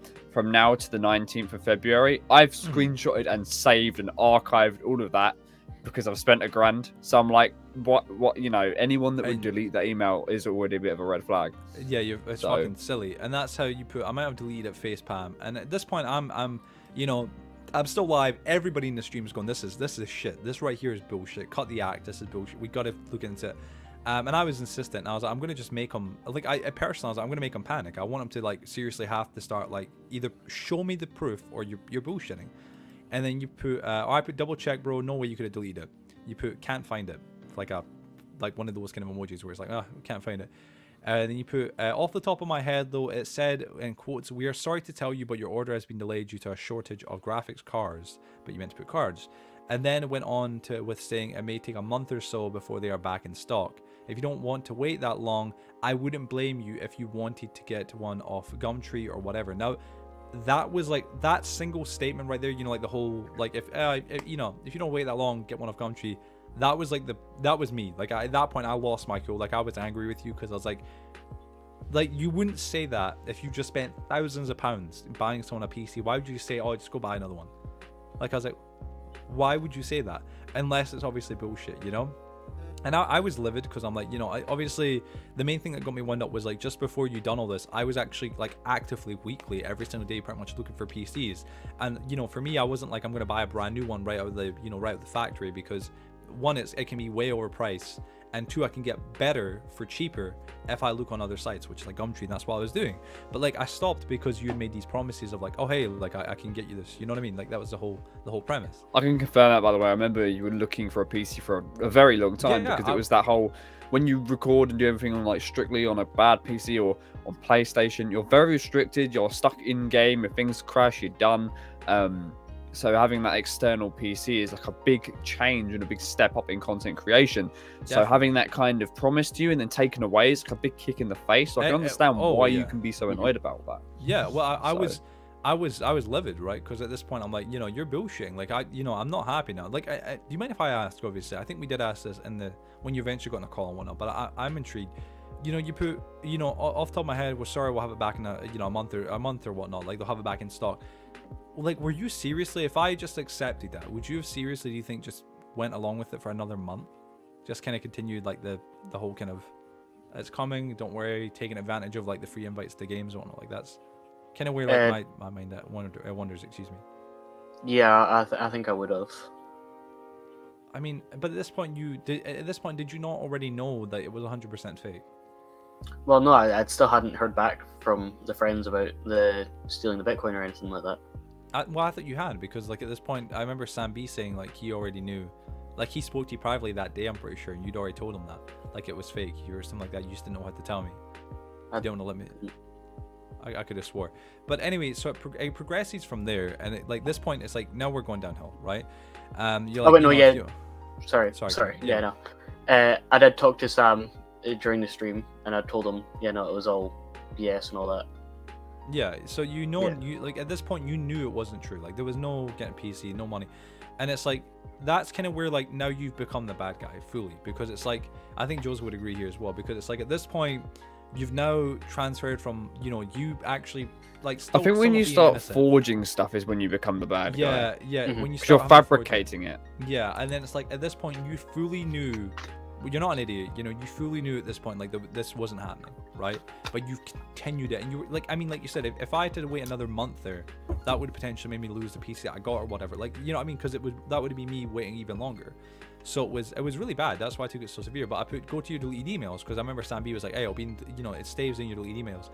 now to the 19th of February. I've screenshotted and saved and archived all of that because I've spent $1 grand. So I'm like, what, you know, anyone that would delete that email is already a bit of a red flag. Yeah, it's fucking silly. And that's how you put, I might have deleted it facepalm. And at this point, I'm, you know, I'm still live. Everybody in the stream is going, this is shit. This right here is bullshit. Cut the act. This is bullshit. We got to look into it. And I was insistent. And I was like, I'm going to just make them, like, personally, I was like, I'm going to make them panic. I want them to, like, seriously have to start, like, either show me the proof or you're bullshitting. And then you put, I put double check, bro. No way you could have deleted it. You put, can't find it. Like a, like one of those kind of emojis where it's like, ah, oh, can't find it. Then you put, off the top of my head, though, it said, in quotes, we are sorry to tell you, but your order has been delayed due to a shortage of graphics cards, but you meant to put cards. And then it went on to with saying it may take a month or so before they are back in stock. If you don't want to wait that long, I wouldn't blame you if you wanted to get one off Gumtree or whatever. Now, that was like, that single statement right there, you know, like the whole, like, if you know, if you don't wait that long, get one off Gumtree. That was like the, that was me. Like at that point I lost my cool. Like I was angry with you because I was like you wouldn't say that if you just spent thousands of pounds buying someone a PC. Why would you say, oh, just go buy another one? Like I was like, why would you say that? Unless it's obviously bullshit, you know? And I was livid because I'm like, you know, obviously the main thing that got me wound up was like just before you done all this, I was actually like actively weekly every single day pretty much looking for PCs. And, you know, for me, I wasn't like I'm going to buy a brand new one right out of the, you know, right out of the factory because one, it can be way overpriced, and two, I can get better for cheaper if I look on other sites, which is like Gumtree, and that's what I was doing. But like I stopped because you made these promises of like, oh hey, like I can get you this, you know what I mean? Like that was the whole premise. I can confirm that, by the way. I remember you were looking for a PC for a very long time, yeah, because it was that whole, when you record and do everything on like strictly on a bad PC or on PlayStation, you're very restricted, you're stuck in game, if things crash, you're done. So having that external PC is like a big change and a big step up in content creation. So yeah, having that kind of promised to you and then taken away is like a big kick in the face. So I can understand why you can be so annoyed about that. Yeah, well, I was livid, right? Because at this point I'm like, you know, you're bullshitting. Like you know, I'm not happy now. Like, do you mind if I ask? Obviously, I think we did ask this in the when you eventually got on a call and whatnot. But I'm intrigued. You know, you put, you know, off the top of my head, we're sorry, we'll have it back in a month or whatnot. Like they'll have it back in stock. Like, were you seriously, if I just accepted that, would you have seriously, do you think, just went along with it for another month? Just kind of continued like the whole kind of, it's coming, don't worry, taking advantage of like the free invites to games and whatnot. Like that's kind of where like my mind that wonders, excuse me. Yeah, I think I would have. I mean, but at this point did you not already know that it was 100% fake? Well, no, I still hadn't heard back from the friends about the stealing the Bitcoin or anything like that. Well, I thought you had, because like at this point, I remember Sambi saying like he already knew, like he spoke to you privately that day, I'm pretty sure, and you'd already told him that, like it was fake. You were something like that. You just didn't know how to tell me. You don't want to let me. I could have swore. But anyway, so it progresses from there, and it, like this point, it's like now we're going downhill, right? You're like, oh wait, no, you know, yeah. Sorry. Yeah, yeah, no. I did talk to Sam during the stream, and I told him, yeah, no, it was all BS and all that. Yeah, so you know, yeah, you like at this point you knew it wasn't true. Like there was no getting PC, no money, and it's like that's kind of where like now you've become the bad guy fully, because it's like I think Joe's would agree here as well, because it's like at this point you've now transferred from, you know, you actually like I think when you start innocent forging stuff is when you become the bad guy. Yeah, mm-hmm. When you start fabricating it. Yeah, and then it's like at this point you fully knew. You're not an idiot, you know, you fully knew at this point like this wasn't happening, right? But you continued it, and you were like, I mean, like you said, if I had to wait another month there, that would potentially make me lose the PC that I got or whatever, like, you know what I mean? Because it would, that would be me waiting even longer. So it was really bad. That's why I took it so severe. But I put, go to your deleted emails, because I remember Sam B was like, hey, it'll be, you know, it stays in your deleted emails,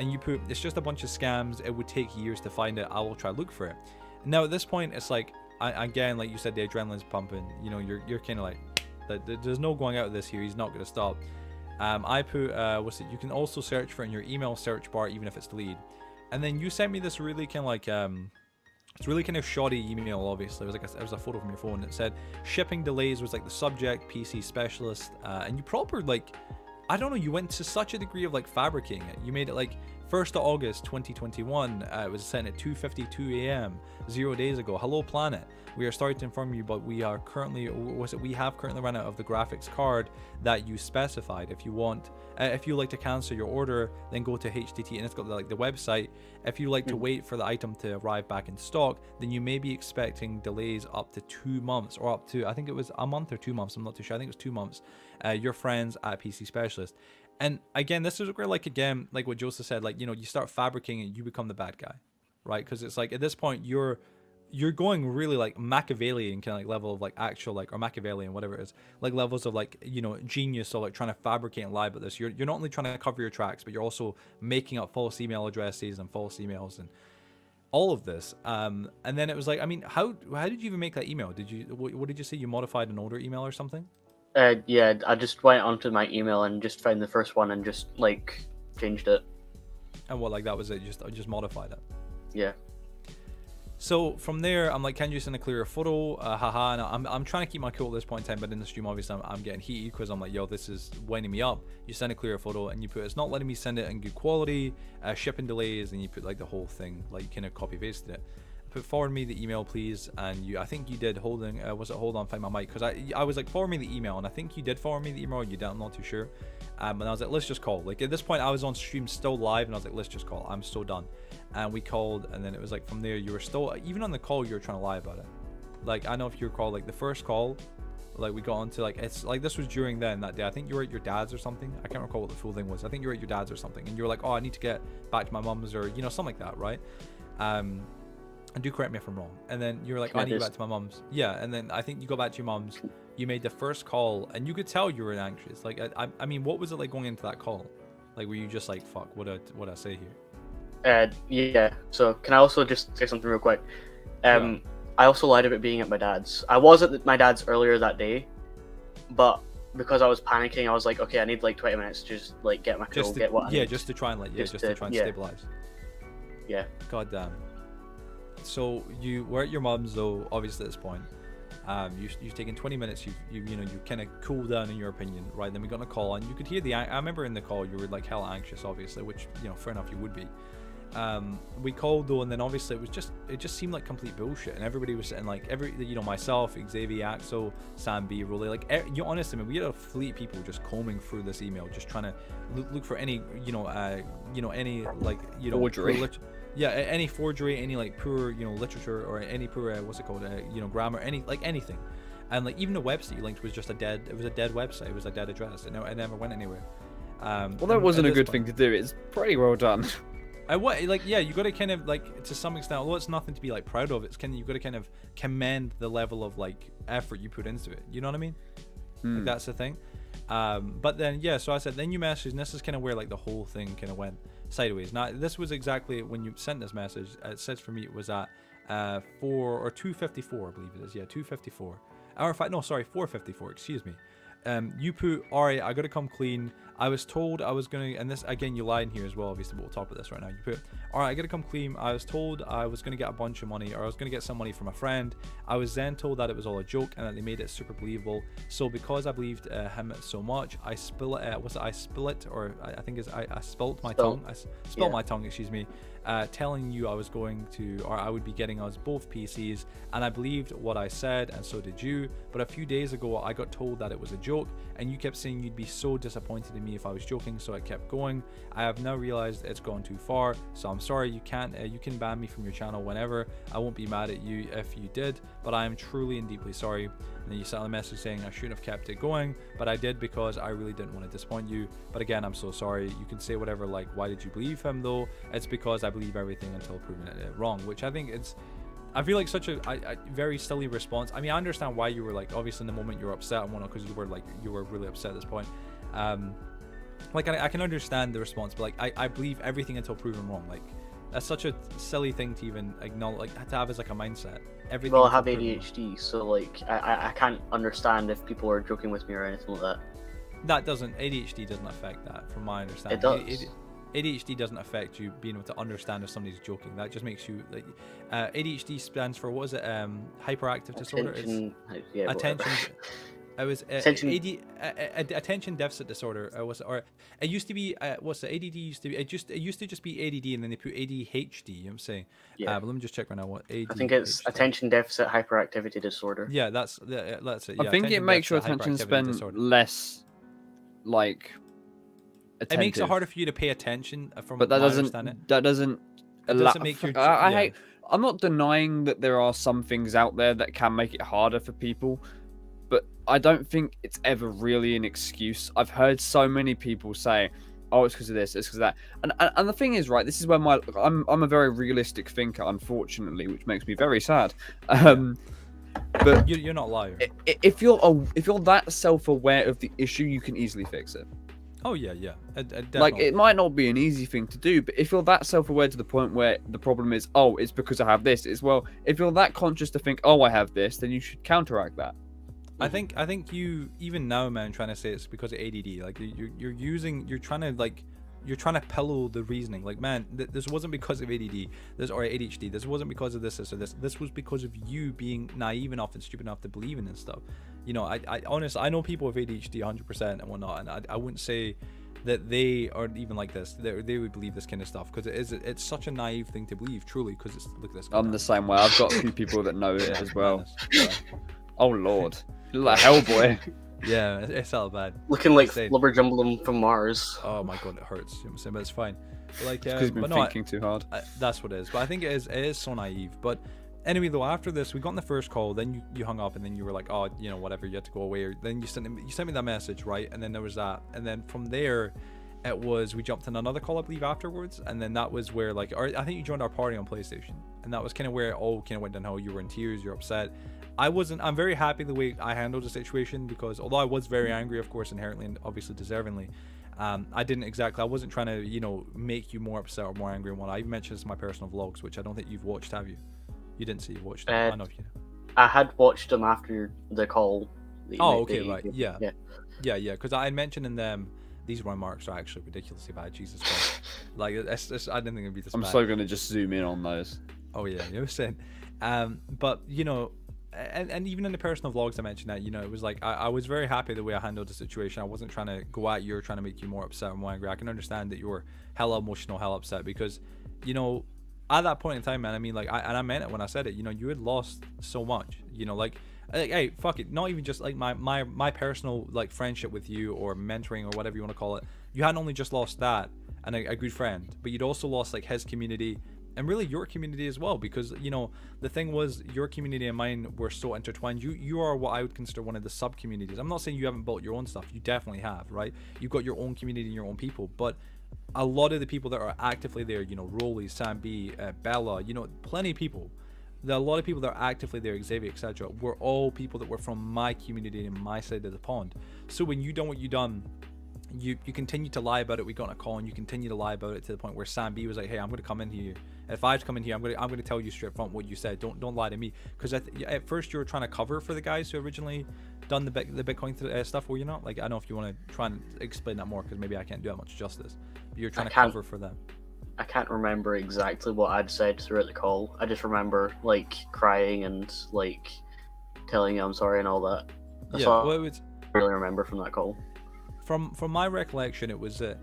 and you put, it's just a bunch of scams, it would take years to find it, I will try to look for it. Now at this point it's like again, like you said, the adrenaline's pumping, you know, you're kind of like, there's no going out of this here, he's not going to stop. I put, what's it, you can also search for it in your email search bar even if it's deleted. And then you sent me this really kind of like it's really kind of shoddy email. Obviously it was a photo from your phone. It said shipping delays was like the subject, PC specialist, and you proper, like, I don't know, you went to such a degree of like fabricating it. You made it like 1st of August 2021, it was sent at 2:52 a.m. 0 days ago. Hello Planet, we are sorry to inform you, but we are currently, we have currently run out of the graphics card that you specified. If you want, if you like to cancel your order, then go to HTTP, and it's got like the website. If you like to wait for the item to arrive back in stock, then you may be expecting delays up to 2 months, or up to, I think it was a month or 2 months, I'm not too sure, I think it was 2 months. Your friends at PC Specialist. And again, this is where, like, again, like what Joseph said, like, you know, you start fabricating and you become the bad guy, right? Because it's like at this point, you're you're going really like Machiavellian kind of like level of like actual like, or Machiavellian, whatever it is, like levels of like, you know, genius or like trying to fabricate and lie about this. You're not only trying to cover your tracks, but you're also making up false email addresses and false emails and all of this. And then it was like, I mean, how did you even make that email? Did you, what did you say? You modified an older email or something? Yeah, I just went onto my email and just found the first one and just like changed it. And what, like that was it? Just, I just modified it. Yeah. So from there, I'm like, can you send a clearer photo? Haha. And I'm trying to keep my cool at this point in time, but in the stream, obviously, I'm getting heated because I'm like, yo, this is winding me up. You send a clearer photo and you put, it's not letting me send it in good quality, shipping delays, and you put like the whole thing, like you kind of copy pasted it. Put forward me the email, please. And you, I think you did holding, was it hold on, find my mic? Because I was like, forward me the email, and I think you did forward me the email, or you did, I'm not too sure. And I was like, let's just call. Like at this point, I was on stream still live, and I was like, let's just call. I'm so done. And we called, and then it was like from there, you were still, even on the call, you were trying to lie about it. Like I know if you recall, like the first call, like we got onto like, it's like this was during then that day. I think you were at your dad's or something. I can't recall what the full thing was. I think you were at your dad's or something, and you were like, oh, I need to get back to my mum's, or you know, something like that, right? And do correct me if I'm wrong. And then you were like, oh, I need to go back to my mum's. Yeah, and then I think you go back to your mum's. You made the first call, and you could tell you were anxious. Like, I mean, what was it like going into that call? Like, were you just like, fuck, what I say here? Yeah. So can I also just say something real quick? Yeah. I also lied about being at my dad's. I was at my dad's earlier that day, but because I was panicking, I was like, okay, I need like 20 minutes to just like get my cool, get what I need. Just to try and like, just to try and stabilize. Yeah. God damn. So you were at your mum's though, obviously, at this point. You've taken 20 minutes. You kind of cooled down in your opinion, right? Then we got on a call, and you could hear the. I remember in the call you were like hella anxious, obviously, which you know, fair enough, you would be. We called though, and then obviously it just seemed like complete bullshit, and everybody was sitting like you know, myself, Xavier, Axel, Sambi, Roliag, like you honestly, I mean, we had a fleet of people just combing through this email, just trying to look for any any like forgery. Yeah, any forgery, any like poor, you know, literature, or any poor grammar, any like anything. And like even the website you linked was just a dead website. It was a dead address. It never went anywhere. Well, that wasn't a good thing to do. It's pretty well done. You got to kind of like, to some extent, although it's nothing to be like proud of, it's kind of, you got to kind of commend the level of like effort you put into it. You know what I mean? Mm. Like, that's the thing. But then yeah, so I said, then you messaged, and this is kind of where like the whole thing kind of went sideways. Now this was exactly when you sent this message. It says for me it was at 2:54, I believe it is. Yeah, 2:54. Or in fact, no, sorry, 4:54. Excuse me. You put, all right, I gotta come clean. I was told I was gonna, and this again, you lie in here as well, obviously, but we'll talk about this right now. You put, all right, I gotta come clean. I was told I was gonna get a bunch of money, or I was gonna get some money from a friend. I was then told that it was all a joke and that they made it super believable. So because I believed him so much, I spill it. I spilt my tongue. I spilt my tongue. Excuse me. Telling you I was going to, or I would be getting us both PCs, and I believed what I said, and so did you. But a few days ago, I got told that it was a joke, and you kept saying you'd be so disappointed in me if I was joking, so I kept going. I have now realized it's gone too far, so I'm sorry. You can't, you can ban me from your channel whenever. I won't be mad at you if you did, but I am truly and deeply sorry. And then you sent a message saying I should have kept it going, but I did because I really didn't want to disappoint you. But again, I'm so sorry. You can say whatever, like, why did you believe him though? It's because I believe everything until proven it wrong, which I think it's, I feel like such a very silly response. I mean, I understand why you were like, obviously in the moment you were upset and whatnot, because you were really upset at this point. Like I can understand the response, but like I believe everything until proven wrong. Like that's such a silly thing to even acknowledge, like to have as like a mindset. Everything. Well, I have ADHD, so like I can't understand if people are joking with me or anything like that. That doesn't, ADHD doesn't affect that, from my understanding. It does. ADHD doesn't affect you being able to understand if somebody's joking. That just makes you like. ADHD stands for, what is it? Hyperactive disorder. Attention. I was attention deficit disorder. It used to be ADD used to be. It used to just be ADD, and then they put ADHD. You know what I'm saying? Yeah. But let me just check right now what ADHD. I think it's attention deficit hyperactivity disorder. Yeah, that's it. Yeah, I think it makes your attention span less, like. Attentive. It makes it harder for you to pay attention. I'm not denying that there are some things out there that can make it harder for people, but I don't think it's ever really an excuse. I've heard so many people say, oh, it's because of this, it's because of that. And the thing is, right, this is where my, I'm a very realistic thinker, unfortunately, which makes me very sad. But you're not lying. If you're that self-aware of the issue, you can easily fix it. Oh yeah, yeah. Like, it might not be an easy thing to do, but if you're that self-aware to the point where the problem is, oh, it's because I have this, it's, well, if you're that conscious to think, oh, I have this, then you should counteract that. I think you, even now, man, trying to say it's because of ADD, like you're trying to pillow the reasoning, like, man, this wasn't because of ADD, this or ADHD, this wasn't because of this or this, this was because of you being naive enough and stupid enough to believe in this stuff. You know, I know people with ADHD 100% and whatnot, and I wouldn't say that they aren't even like this. They would believe this kind of stuff because it's such a naive thing to believe, truly. Because it's, look at this. I'm the same way. I've got a few people that know it as well. Yeah. Oh lord, you're like Hellboy. Yeah, it's all bad. Looking like Flubberjumblem from Mars. Oh my god, it hurts. You know what I'm saying? But it's fine. Like, it's 'cause you've been thinking too hard. That's what it is. But I think it is so naive. But anyway, though, after this, we got in the first call, then you hung up, and then you were like, oh, you know, whatever, you had to go away. Or then you sent me that message, right? And then there was that. And then from there, it was, we jumped in another call, I believe, afterwards. And then that was where, like, I think you joined our party on PlayStation. And that was kind of where it all kind of went downhill. You were in tears, you're upset. I'm very happy the way I handled the situation, because although I was very angry, of course, inherently and obviously deservingly, I wasn't trying to, you know, make you more upset or more angry. And what I mentioned is my personal vlogs, which I don't think you've watched, have you? You didn't see you watched them. I know you. I had watched them after the call. Oh, okay, right. Yeah. Yeah. Because I had mentioned in them, these remarks are actually ridiculously bad. Jesus Christ. Like, I didn't think it'd be this bad. I'm so going to just zoom in on those. Oh, yeah. You know what I'm saying? But, you know, and even in the personal vlogs, I mentioned that, you know, it was like, I was very happy the way I handled the situation. I wasn't trying to go at you or trying to make you more upset or more angry. I can understand that you were hella emotional, hella upset because, you know, at that point in time, man, I mean, like, I meant it when I said it, you know, you had lost so much, you know, like hey, fuck it, not even just like my personal, like, friendship with you or mentoring or whatever you want to call it. You hadn't only just lost that and a good friend, but you'd also lost, like, his community and really your community as well, because, you know, the thing was, your community and mine were so intertwined. You are what I would consider one of the sub communities. I'm not saying you haven't built your own stuff. You definitely have, right? You've got your own community and your own people, but a lot of the people that are actively there, you know, Roli, Sambi, Bella, you know, plenty of people. There are a lot of people that are actively there, Xavier, etc. Were all people that were from my community and my side of the pond. So when you done what you done, you continue to lie about it. We got on a call and you continue to lie about it to the point where Sambi was like, "Hey, I'm going to come in here. If I come in here, I'm going to tell you straight front what you said. Don't lie to me." Because at first you were trying to cover for the guys who originally done the Bitcoin stuff. Well, you're not, like, I don't know if you want to try and explain that more because maybe I can't do that much justice. But you're trying to cover for them. I can't remember exactly what I'd said throughout the call. I just remember, like, crying and, like, telling you I'm sorry and all that. That's all I really remember from that call. From my recollection, it was that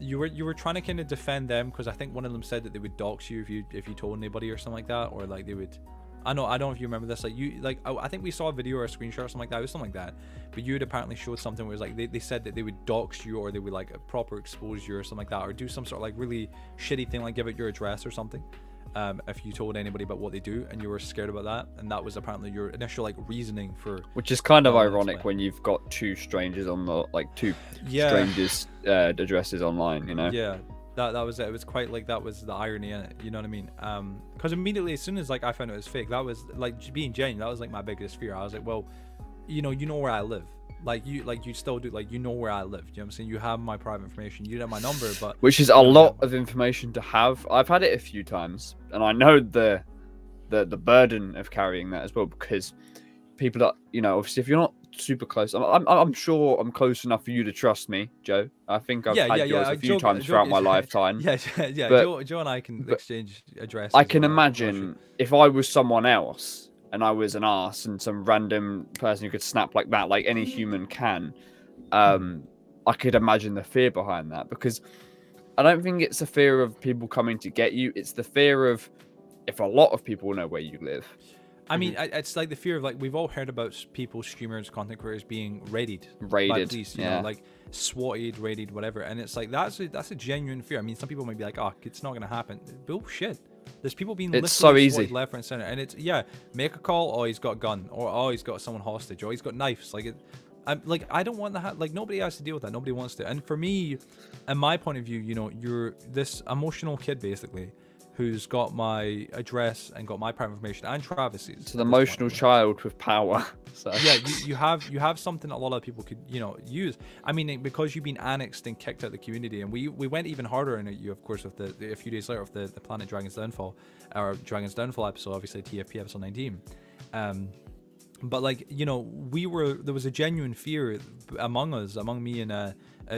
you were trying to kind of defend them because I think one of them said that they would dox you if you told anybody or something like that, or like they would. I don't know if you remember this. Like, I think we saw a video or a screenshot or something like that. It was something like that. But you had apparently showed something where it was like they said that they would dox you or they would, like, proper expose you or something like that, or do some sort of, like, really shitty thing, like give out your address or something, if you told anybody about what they do, and you were scared about that, and that was apparently your initial, like, reasoning for. Which is kind of ironic when you've got two strangers on the, like, strangers' addresses online, you know. Yeah. That was it. It was quite, like, that was the irony in it, you know what I mean? Because immediately as soon as, like, I found it was fake, that was, like, being genuine, that was, like, my biggest fear. I was like, well, you know where I live, like, you still do, like, you know where I live, you know what I'm saying? You have my private information, you have my number, but which is a lot of information to have. I've had it a few times, and I know the burden of carrying that as well, because people are, you know, obviously if you're not super close, I'm sure I'm close enough for you to trust me, Joe. I think I've had yours a few times throughout my lifetime. Yeah. But, Joe and I can exchange addresses. I can imagine if I was someone else and I was an arse and some random person who could snap like that, like any human can, I could imagine the fear behind that, because I don't think it's a fear of people coming to get you. It's the fear of if a lot of people know where you live. I mean, it's like the fear of, like, we've all heard about people, streamers, content creators being raided by police, you know, like swatted, raided, whatever. And it's like, that's a genuine fear. I mean, some people might be like, oh, it's not going to happen. Bullshit. There's people being literally swatted left, right, and center. And it's, make a call, oh, he's got a gun, or oh, he's got someone hostage, or he's got knives. Like, I'm like, I don't want that. Like, nobody has to deal with that. Nobody wants to. And for me, in my point of view, you know, you're this emotional kid basically who's got my address and got my private information and Travis's. It's an emotional child with power. So. Yeah, you have something that a lot of people could, you know, use. I mean, because you've been annexed and kicked out of the community, and we went even harder in it, you, of course, with the a few days later of the Planet Dragon's Downfall, our Dragon's Downfall episode, obviously TFP episode 19. But like, you know, there was a genuine fear among us, among me and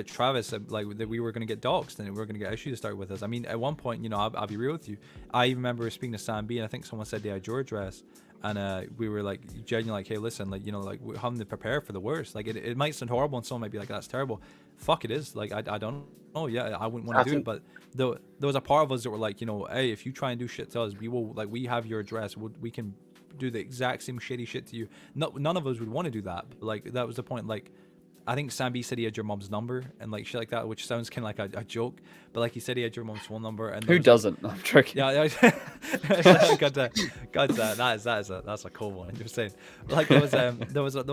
Travis, like that we were going to get doxxed and we were going to get issues to start with us. I mean, at one point, you know, I'll be real with you, I even remember speaking to Sambi, and I think someone said they had your address, and we were like genuinely like, hey, listen, like, you know, like we're having to prepare for the worst. Like it might sound horrible and someone might be like, that's terrible. Fuck, it is. Like I don't know. Yeah, I wouldn't want to do it, but there was a part of us that were like, you know, hey, if you try and do shit to us, we will, like, we have your address, we can do the exact same shitty shit to you. None of us would want to do that. Like, that was the point. Like, I think Sambi said he had your mom's number and like shit like that, which sounds kind of like a joke, but like he said he had your mom's phone number. And who doesn't? Like, I'm joking. Yeah, God, that's a cool one. I'm just saying. Like, there was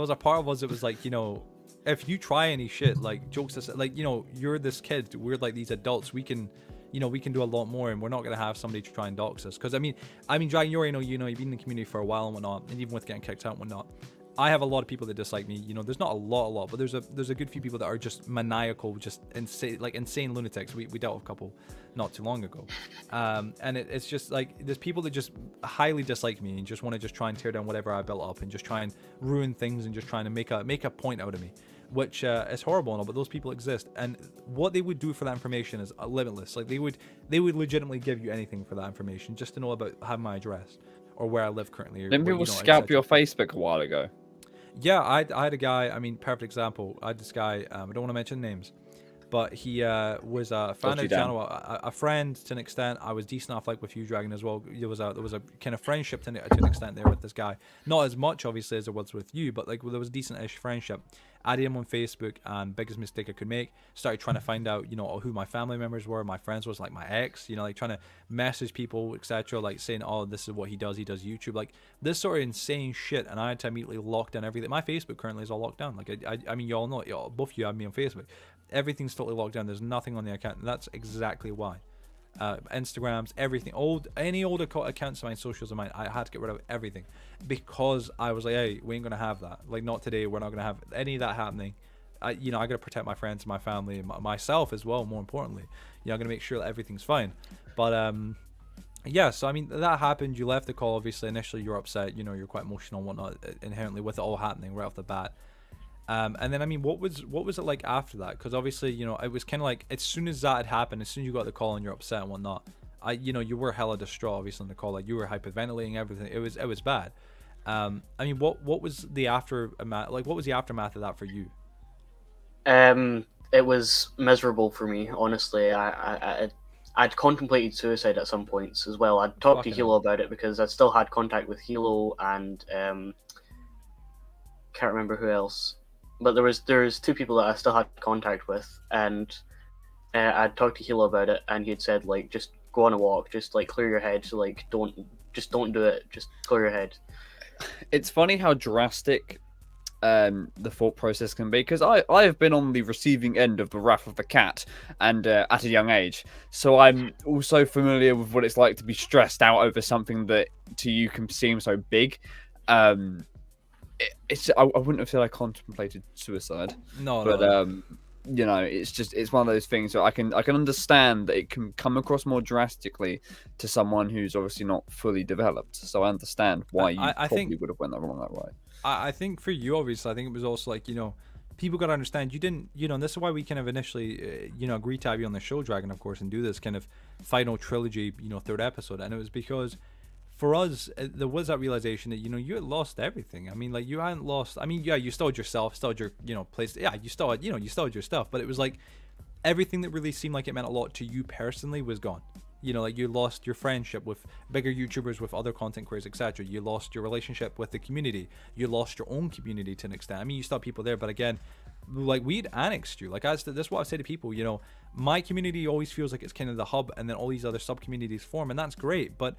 a part of us that was like, you know, if you try any shit, like jokes, like, you know, you're this kid, we're like these adults, we can, you know, we can do a lot more, and we're not going to have somebody to try and dox us. Because I mean, Dragon, you know, you've been in the community for a while and whatnot, and even with getting kicked out and whatnot, I have a lot of people that dislike me. You know, there's not a lot, but there's a good few people that are just maniacal, just insane, like insane lunatics. We dealt with a couple not too long ago, and it's just like there's people that just highly dislike me and just want to just try and tear down whatever I built up and just try and ruin things and just trying to make a point out of me, which is horrible and all, but those people exist, and what they would do for that information is limitless. Like they would legitimately give you anything for that information just to know about having my address or where I live currently. Didn't people scalp your Facebook a while ago? Yeah, I had a guy, I mean, perfect example. I had this guy, I don't want to mention names, but he was a fan of the channel, a friend to an extent. I was decent off, like with you, Dragon, as well. There was a kind of friendship to an extent there with this guy. Not as much, obviously, as there was with you, but like there was a decent-ish friendship. Added him on Facebook, and biggest mistake I could make, started trying to find out, you know, who my family members were, my friends was, like my ex, you know, like trying to message people, etc., like saying, oh, this is what he does YouTube, like this sort of insane shit. And I had to immediately lock down everything. My Facebook currently is all locked down. Like I mean, you all know it, both of you have me on Facebook. Everything's totally locked down. There's nothing on the account. And that's exactly why. Instagrams, everything, any old accounts of mine, socials of mine, I had to get rid of everything, because I was like, hey, we ain't gonna have that. Like, not today. We're not gonna have any of that happening. You know, I gotta protect my friends, my family, and myself as well, more importantly. You know, I'm gonna make sure that everything's fine. But yeah, so I mean, that happened. You left the call, obviously. Initially you're upset, you know, you're quite emotional and whatnot, inherently, with it all happening right off the bat. And then, I mean, what was it like after that? Because obviously, you know, it was kind of like, as soon as that had happened, as soon as you got the call and you're upset and whatnot, you know, you were hella distraught, obviously, on the call. Like, you were hyperventilating, everything. It was bad. I mean, what was the aftermath? Like, what was the aftermath of that for you? It was miserable for me, honestly. I'd contemplated suicide at some points as well. I'd talked to Hilo about it, because I still had contact with Hilo and can't remember who else. But there was two people that I still had contact with, and I'd talked to Hilo about it, and he'd said, like, just go on a walk, just like clear your head, so like don't do it, just clear your head. It's funny how drastic the thought process can be, because I have been on the receiving end of the wrath of the cat, and at a young age, so I'm also familiar with what it's like to be stressed out over something that to you can seem so big. I wouldn't have said I contemplated suicide. No, but no. You know, it's just, it's one of those things that I can understand that it can come across more drastically to someone who's obviously not fully developed. So I understand why you probably would have went along that way. I think for you, obviously, I think it was also like, you know, people got to understand you didn't, you know, and this is why we kind of initially, you know, agree to have you on the show, Dragon, of course, and do this kind of final trilogy, you know, third episode, and it was because, for us, there was that realization that, you know, you had lost everything. I mean, like, you hadn't lost, I mean, yeah, you still had yourself, still had your, you know, place, yeah, you still had, you know, you still had your stuff, but it was like everything that really seemed like it meant a lot to you personally was gone. You know, like, you lost your friendship with bigger YouTubers, with other content creators, etc. You lost your relationship with the community. You lost your own community to an extent. I mean, you still have people there, but again, like, we'd annexed you. Like, that's what I say to people, you know, my community always feels like it's kind of the hub, and then all these other sub communities form, and that's great, but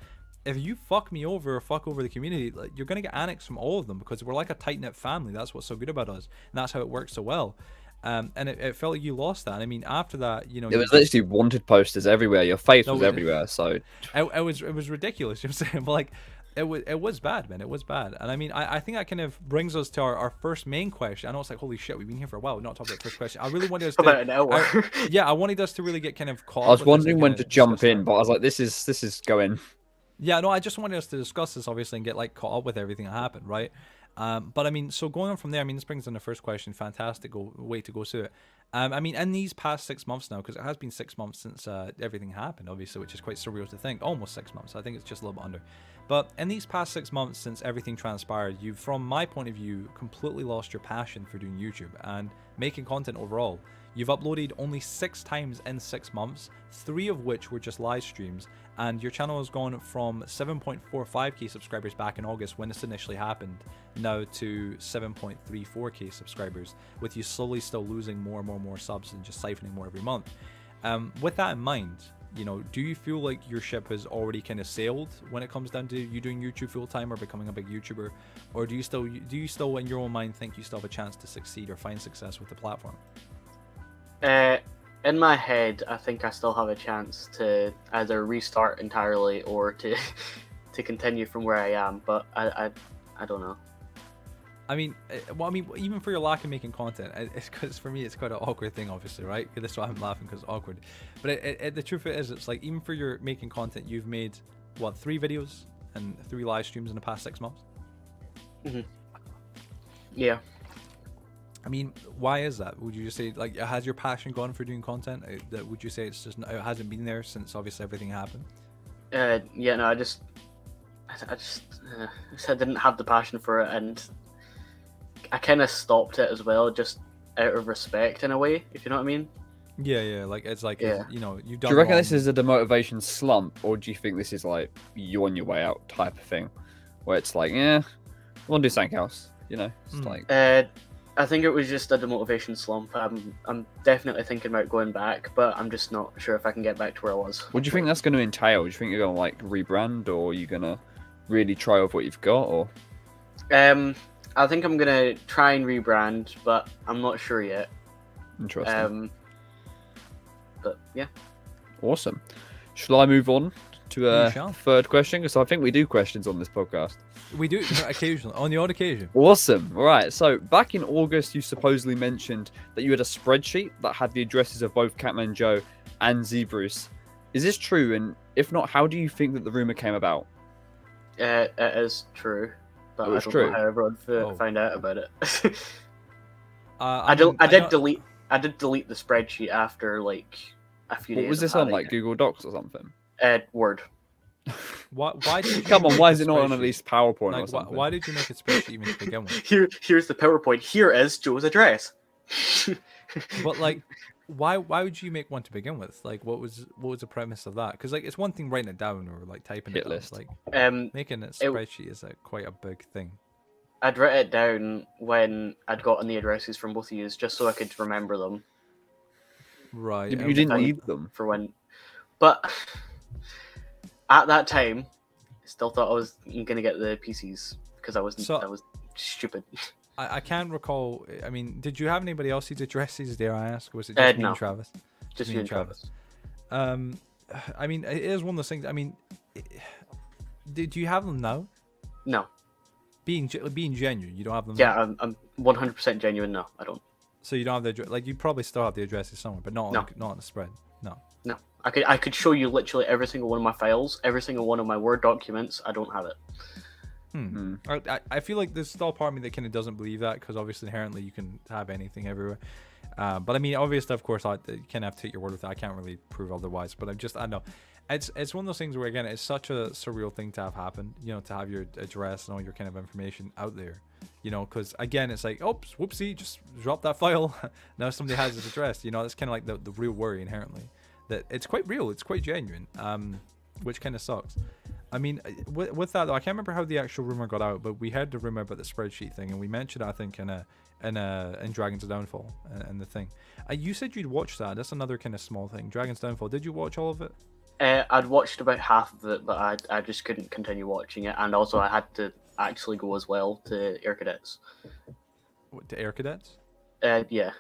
if you fuck me over or fuck over the community, like, you're going to get annexed from all of them, because we're like a tight-knit family. That's what's so good about us, and that's how it works so well. And it felt like you lost that. And I mean, after that, you know, there was literally wanted posters everywhere. Your face was everywhere. So it was ridiculous. You know what I'm saying? But like, it was bad, man. It was bad. And I mean, I think that kind of brings us to our first main question. I know it's like, holy shit, we've been here for a while. We're not talking about the first question. I really wanted us to, about an hour. Yeah, I wanted us to really get kind of caught. I was wondering when to jump in, but I was like, this is going. Yeah, no, I just wanted us to discuss this, obviously, and get like caught up with everything that happened, right? But I mean, so going on from there, I mean, this brings in the first question. Fantastic way to go through it. I mean, in these past 6 months now, because it has been 6 months since everything happened, obviously, which is quite surreal to think. Almost 6 months. I think it's just a little bit under. But in these past 6 months since everything transpired, you've, from my point of view, completely lost your passion for doing YouTube and making content overall. You've uploaded only 6 times in 6 months, 3 of which were just live streams, and your channel has gone from 7.45k subscribers back in August when this initially happened, now to 7.34k subscribers, with you slowly still losing more and more and more subs and just siphoning more every month. With that in mind, you know, do you feel like your ship has already kind of sailed when it comes down to you doing YouTube full time or becoming a big YouTuber, or do you still in your own mind think you still have a chance to succeed or find success with the platform? In my head, I think I still have a chance to either restart entirely or to continue from where I am, but I don't know. I mean, even for your lack of making content, it's because for me it's quite an awkward thing, obviously, right? That's why I'm laughing, because it's awkward. But the truth of it is, it's like, even for your making content, you've made what, 3 videos and 3 live streams in the past 6 months. Mm-hmm. Yeah. I mean, why is that? Would you just say, like, has your passion gone for doing content? Would you say it's just, it hasn't been there since obviously everything happened? Yeah, no, I just didn't have the passion for it, and I kind of stopped it as well, just out of respect in a way, if you know what I mean. Yeah, like, it's like, yeah. You know, you've done. Do you reckon this is a demotivation slump, or do you think this is like you on your way out type of thing, where it's like, yeah, I want to do something else, you know? It's like. I think it was just a demotivation slump. I'm definitely thinking about going back, but I'm just not sure if I can get back to where I was. What do you think that's going to entail? Do you think you're going to like rebrand, or are you going to really try with what you've got, or? I think I'm going to try and rebrand, but I'm not sure yet. Interesting. But yeah. Awesome. Shall I move on to a third question? Because I think we do questions on this podcast. We do occasionally, on the odd occasion. Awesome. All right. So back in August, you supposedly mentioned that you had a spreadsheet that had the addresses of both Catman Joe and Zebrus. Is this true? And if not, how do you think that the rumor came about? It is true, but I don't know how everyone found out about it. I did delete the spreadsheet after like a few days. What was this on, like Google Docs or something? Word. Why did you come on? Why is it not on at least PowerPoint? Like, or something? Why did you make a spreadsheet even to begin with? Here's the PowerPoint. Here is Joe's address. But like, why would you make one to begin with? Like, what was the premise of that? Because like, it's one thing writing it down or like typing it down. Like, making a spreadsheet is like quite a big thing. I'd write it down when I'd gotten the addresses from both of you, just so I could remember them. Right. Yeah, but you didn't need them for when, but. At that time, I still thought I was going to get the PCs because I was stupid. I can't recall. I mean, did you have anybody else's addresses, dare I ask? Was it just me and Travis? Just you and Travis. I mean, it is one of those things. I mean, do you have them now? No. Being genuine, you don't have them now? Yeah, I'm 100% genuine now. I don't. So you don't have the, like, you probably still have the addresses somewhere, but not on the spread. No. No. I could show you literally every single one of my files, every single one of my Word documents. I don't have it. Mm-hmm. I feel like there's still part of me that kind of doesn't believe that, because obviously inherently you can have anything everywhere. But I mean, obviously, of course, I kind of have to take your word with it. I can't really prove otherwise. But I'm just, I know, it's one of those things where, again, it's such a surreal thing to have happen. You know, to have your address and all your kind of information out there. You know, because again, it's like, oops, whoopsie, just drop that file. Now somebody has his address. You know, that's kind of like the real worry inherently. That it's quite real, it's quite genuine, which kind of sucks. I mean, with that though, I can't remember how the actual rumor got out, but we heard the rumor about the spreadsheet thing, and we mentioned it, I think, in Dragons Downfall and the thing. You said you'd watch that. That's another kind of small thing. Dragons Downfall. Did you watch all of it? I'd watched about half of it, but I just couldn't continue watching it, and also I had to actually go as well to Air Cadets. What, to Air Cadets? Yeah.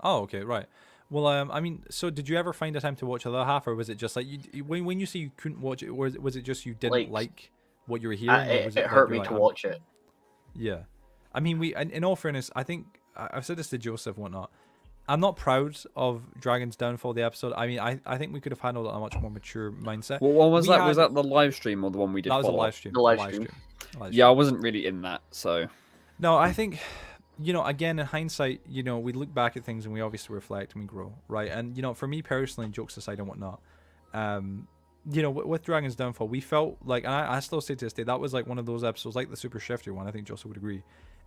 Oh, okay, right. Well, I mean, so did you ever find a time to watch the other half, or was it just like you, when you say you couldn't watch it, was it just you didn't like what you were hearing? It hurt me to watch it. Yeah, I mean, in all fairness, I think I've said this to Joseph and whatnot. I'm not proud of Dragons Downfall, the episode. I mean, I think we could have handled it in a much more mature mindset. Well, what was that? Was that the live stream or the one we did? That was the live stream. The live stream. Yeah, I wasn't really in that, so. No, I think, you know, again, in hindsight, you know, we look back at things and we obviously reflect and we grow, right? And, you know, for me personally, jokes aside and whatnot, you know, with Dragon's Downfall, we felt like, and I still say to this day, that was like one of those episodes, like the Super Shifter one, I think Joseph would agree.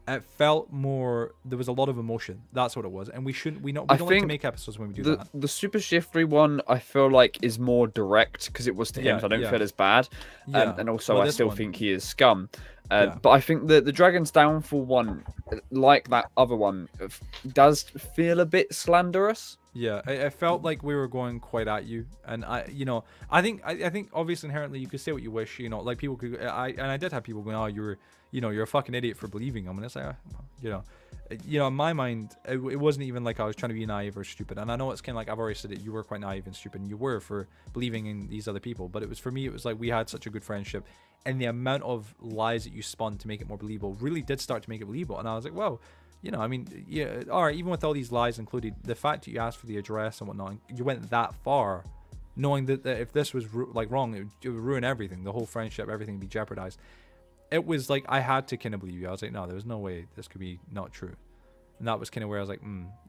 It felt more, there was a lot of emotion. That's what it was. And we shouldn't, we don't like to make episodes when we do that. The Super Shifter one, I feel like, is more direct because it was to him, so I don't feel as bad. Yeah. And also, I still think he is scum. But I think the Dragon's Downfall one, like that other one, does feel a bit slanderous. Yeah, it felt like we were going quite at you, and you know, I think obviously inherently you could say what you wish, you know, like people could, and I did have people going, oh, you're a fucking idiot for believing him, and it's like, you know, in my mind, it wasn't even like I was trying to be naive or stupid, and I know it's kind of like I've already said it, you were quite naive and stupid, and you were for believing in these other people, but it was for me, it was like we had such a good friendship, and the amount of lies that you spun to make it more believable really did start to make it believable, and I was like, wow. You know, I mean, yeah, all right, even with all these lies included, the fact that you asked for the address and whatnot, you went that far, knowing that if this was like wrong, it would would ruin everything, the whole friendship, everything would be jeopardized. It was like, I had to kind of believe you. I was like, no, there was no way this could be not true. And that was kind of where I was like,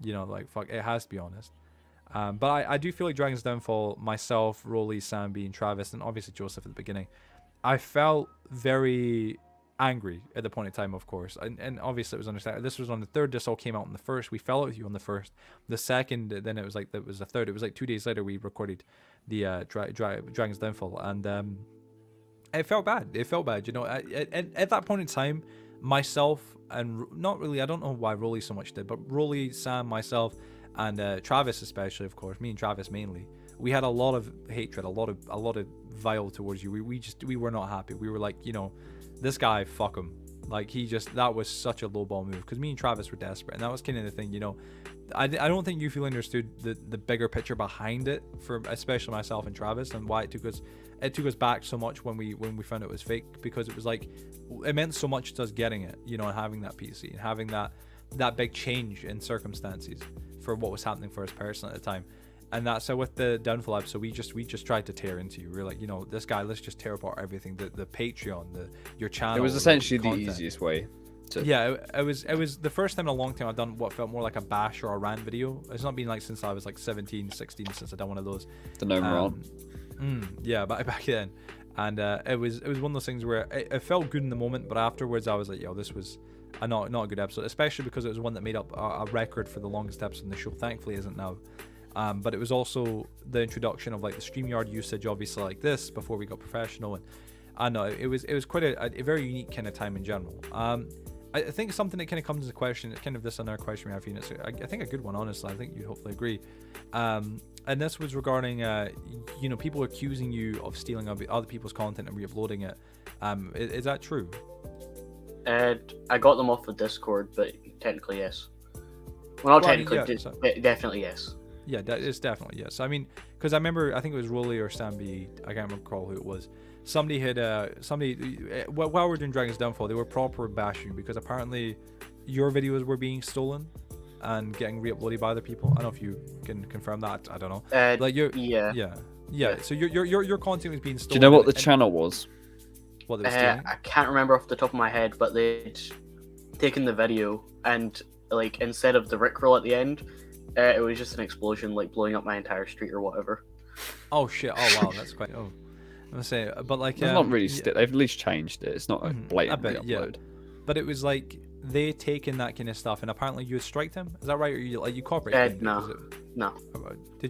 you know, like, fuck, it has to be honest. But I do feel like Dragon's Downfall, myself, Rolly, Sambi, and Travis, and obviously Joseph at the beginning, I felt very angry at the point in time, of course, and obviously it was understandable. This was on the 3rd, this all came out on the 1st. We fell out with you on the 1st, the 2nd, then it was like, that was the 3rd, it was like 2 days later we recorded the Dragon's Downfall, and it felt bad, you know. At that point in time, myself, and not really, I don't know why Rolly so much did, but Rolly, Sam, myself, and Travis especially, of course, me and Travis mainly, we had a lot of hatred, a lot of vile towards you. We were not happy. We were like, you know, this guy, fuck him. Like, he just, that was such a lowball move, because me and Travis were desperate, and that was kind of the thing, you know. I don't think you feel understood the bigger picture behind it, for especially myself and Travis, and why it took us back so much when we found it was fake, because it was like, it meant so much to us getting it, you know, and having that PC and having that big change in circumstances for what was happening for us personally at the time. And that's so with the Downfall episode, we just tried to tear into you. We were like, you know, this guy, let's just tear apart everything. The Patreon, your channel. It was essentially the easiest way to. Yeah, it was the first time in a long time I've done what felt more like a bash or a rant video. It's not been like since I was like 17, 16 since I've done one of those. The gnome rant. Yeah, back then. And it was one of those things where it felt good in the moment, but afterwards I was like, yo, this was not a good episode, especially because it was one that made up a record for the longest episode in the show. Thankfully, it isn't now. But it was also the introduction of like the StreamYard usage, obviously, like this before we got professional, and I know it was quite a very unique kind of time in general. I think something that kind of comes as a question, it's kind of this another question we have here, and it's I think a good one, honestly. I think you'd hopefully agree. And this was regarding you know, people accusing you of stealing other people's content and re-uploading it. Is that true? I got them off the Discord, but technically yes. Well, not technically, yeah, definitely yes. Yeah, it's definitely yes. I mean, because I remember, I think it was Rolly or Sambi, I can't recall who it was. Somebody had, while we were doing Dragon's Downfall, they were proper bashing because apparently your videos were being stolen and getting re-uploaded by other people. I don't know if you can confirm that. I don't know. Like yeah. So your content was being stolen. Do you know what the channel was? What they were stealing? I can't remember off the top of my head, but they'd taken the video and like instead of the Rickroll at the end. It was just an explosion, like blowing up my entire street or whatever. Oh shit! Oh wow, that's quite. Oh, I'm gonna say, but like, it's not really. Yeah. They've at least changed it. It's not a blatant upload. Yeah. But it was like they taken that kind of stuff, and apparently you striked him. Is that right? Or you like you corporate? No. Did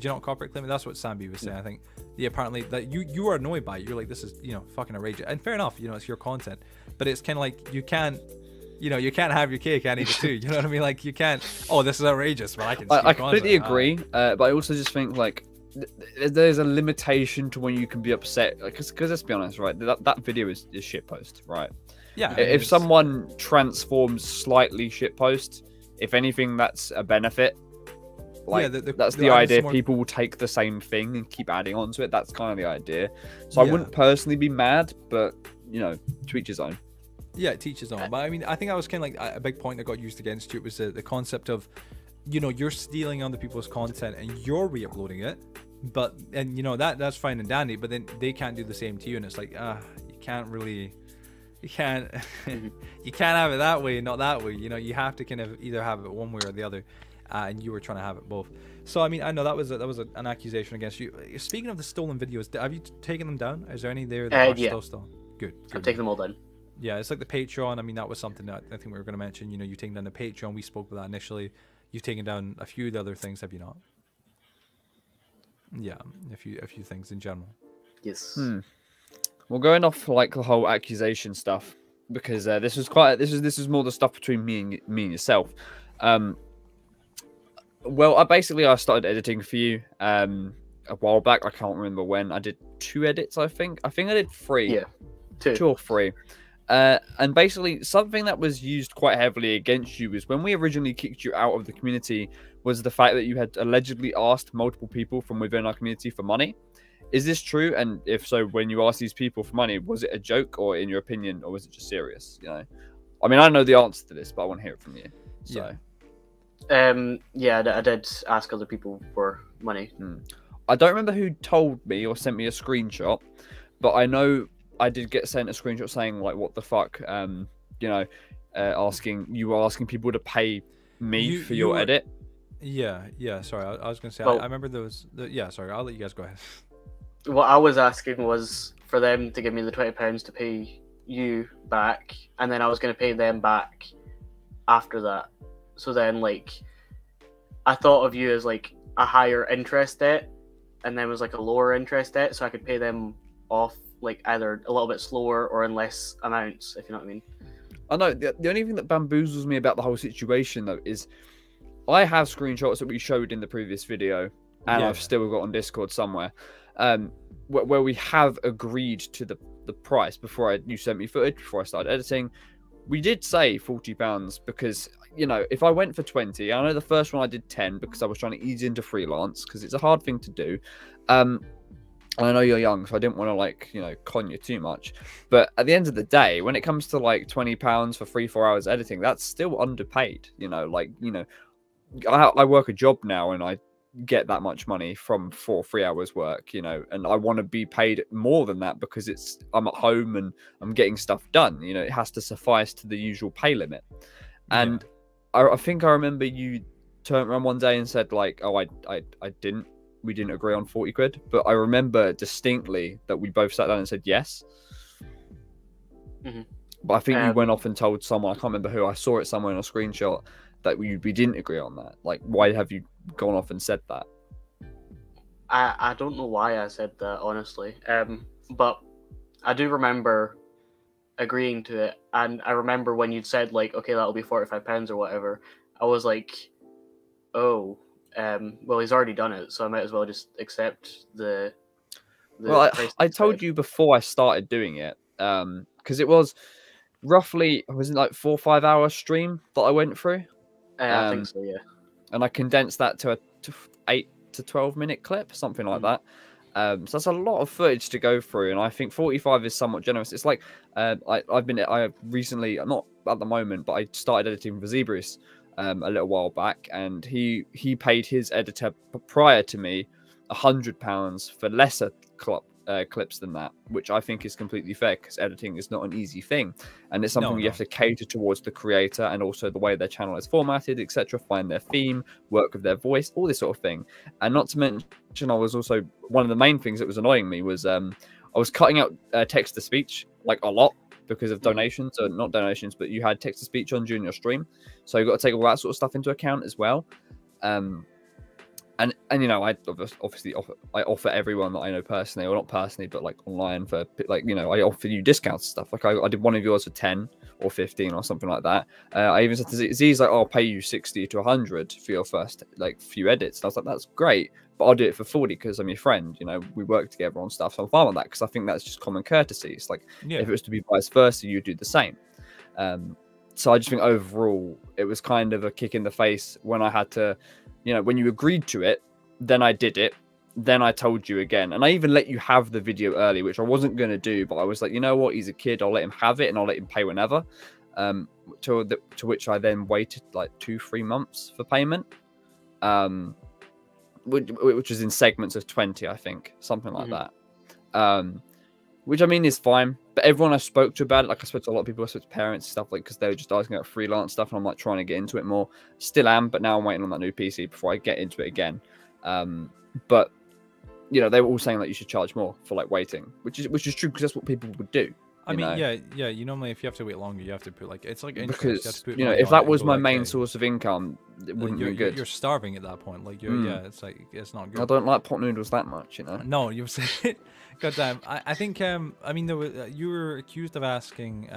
you not corporate claim it? That's what Sambi was saying. No. I think. Yeah, apparently that you are annoyed by it. You're like, this is, you know, fucking outrageous. And fair enough, you know, it's your content, but it's kind of like you can't. You know, you can't have your cake and eat it too. You know what I mean? Like, you can't. Oh, this is outrageous, but I can. I completely agree, but I also just think like there's a limitation to when you can be upset, because like, let's be honest, right? That video is shitpost, right? Yeah. If someone transforms slightly shitpost, if anything, that's a benefit. Like, yeah, that's the idea. People will take the same thing and keep adding on to it. That's kind of the idea. So yeah. I wouldn't personally be mad, but, you know, to each his own. Yeah, to each his own. But I mean, I think I was kind of like, a big point that got used against you was the concept of, you know, you're stealing other people's content and you're re-uploading it. But, and, you know, that's fine and dandy, but then they can't do the same to you. And it's like, you can't really... You can't, you can't have it that way, not that way. You know, you have to kind of either have it one way or the other, and you were trying to have it both. So I mean, I know that was an accusation against you. Speaking of the stolen videos, have you taken them down? Is there any there that are still stolen? Good. I've taken them all down. Yeah, it's like the Patreon. I mean, that was something that I think we were going to mention. You know, you taking down the Patreon. We spoke about that initially. You've taken down a few of the other things, have you not? Yeah, a few things in general. Yes. Well, going off like the whole accusation stuff, because this is more the stuff between me and yourself. Well, I started editing for you a while back. I can't remember when. I did 2 edits, I think. I think I did 3. Yeah, 2 or 3. And basically, something that was used quite heavily against you is when we originally kicked you out of the community was the fact that you had allegedly asked multiple people from within our community for money. Is this true? And if so, when you asked these people for money, was it a joke, or in your opinion, or was it just serious? You know, I mean, I know the answer to this, but I want to hear it from you. So, yeah, I did ask other people for money. I don't remember who told me or sent me a screenshot, but I know I did get sent a screenshot saying like, "What the fuck?" You know, you were asking people to pay me for your edit. Yeah. Sorry, I was gonna say. Well, I remember those. Yeah, sorry. I'll let you guys go ahead. What I was asking was for them to give me the £20 to pay you back, and then I was going to pay them back after that. So then, like, I thought of you as like a higher interest debt, and then was like a lower interest debt, so I could pay them off like either a little bit slower or in less amounts, if you know what I mean. I know the only thing that bamboozles me about the whole situation though is I have screenshots that we showed in the previous video, and I've still got on Discord somewhere. Where we have agreed to the price before you sent me footage, before I started editing. We did say £40 because, you know, if I went for 20, I know the first one I did 10 because I was trying to ease into freelance because it's a hard thing to do. And I know you're young, so I didn't want to, like, you know, con you too much. But at the end of the day, when it comes to like £20 for 3-4 hours editing, that's still underpaid. You know, like, you know, I work a job now and I get that much money from 4-3 hours work, you know, and I want to be paid more than that because I'm at home and I'm getting stuff done, you know. It has to suffice to the usual pay limit. And I think I remember you turned around one day and said like, oh, we didn't agree on 40 quid, but I remember distinctly that we both sat down and said yes. But I think you went off and told someone, I can't remember who, I saw it somewhere in a screenshot, that we didn't agree on that. Like, why have you gone off and said that? I don't know why I said that, honestly. But I do remember agreeing to it, and I remember when you'd said like, okay, that'll be £45 or whatever, I was like, oh, well, he's already done it, so I might as well just accept the well, I told you before I started doing it, because it was roughly, wasn't like 4-5 hour stream that I went through. I think so, yeah. And I condensed that to a 8- to 12-minute clip, something like that. So that's a lot of footage to go through, and I think 45 is somewhat generous. It's like I recently, not at the moment, but I started editing for Zebrus a little while back, and he paid his editor prior to me £100 for lesser clips than that, which I think is completely fair because editing is not an easy thing, and it's something you have to cater towards the creator and also the way their channel is formatted, etc. Find their theme, work with their voice, all this sort of thing. And not to mention, I was also, one of the main things that was annoying me was I was cutting out text to speech like a lot because of donations, or not donations, but you had text to speech on during your stream, so you got to take all that sort of stuff into account as well. And you know, I obviously offer everyone that I know personally, or not personally, but like online, for like, you know, I offer you discounts and stuff. Like I did one of yours for 10 or 15 or something like that. I even said to Z, Z's like, I'll pay you 60 to 100 for your first like few edits. And I was like, that's great, but I'll do it for 40 because I'm your friend. You know, we work together on stuff. So I'm fine with that because I think that's just common courtesy. It's like, yeah, if it was to be vice versa, you'd do the same. So I just think overall, it was kind of a kick in the face when I had to, you know, when you agreed to it, then I did it. Then I told you again, and I even let you have the video early, which I wasn't going to do, but I was like, you know what, he's a kid, I'll let him have it and I'll let him pay whenever. To which I then waited like 2-3 months for payment, which was in segments of 20, I think, something like that. Which I mean is fine, but everyone I spoke to about it, like I spoke to a lot of people, I spoke to parents and stuff, like because they were just asking about freelance stuff, and I'm like trying to get into it more. Still am, but now I'm waiting on that new PC before I get into it again. But you know, they were all saying that you should charge more for like waiting, which is true because that's what people would do. I mean, yeah. You normally, if you have to wait longer, you have to put like it's like interest, because you, have to put, you know, if that was my main source of income, it wouldn't be good. You're starving at that point. Like, yeah, it's like it's not good. I don't like pot noodles that much, you know. No, you've said it. Goddamn. I think I mean, there was, you were accused of asking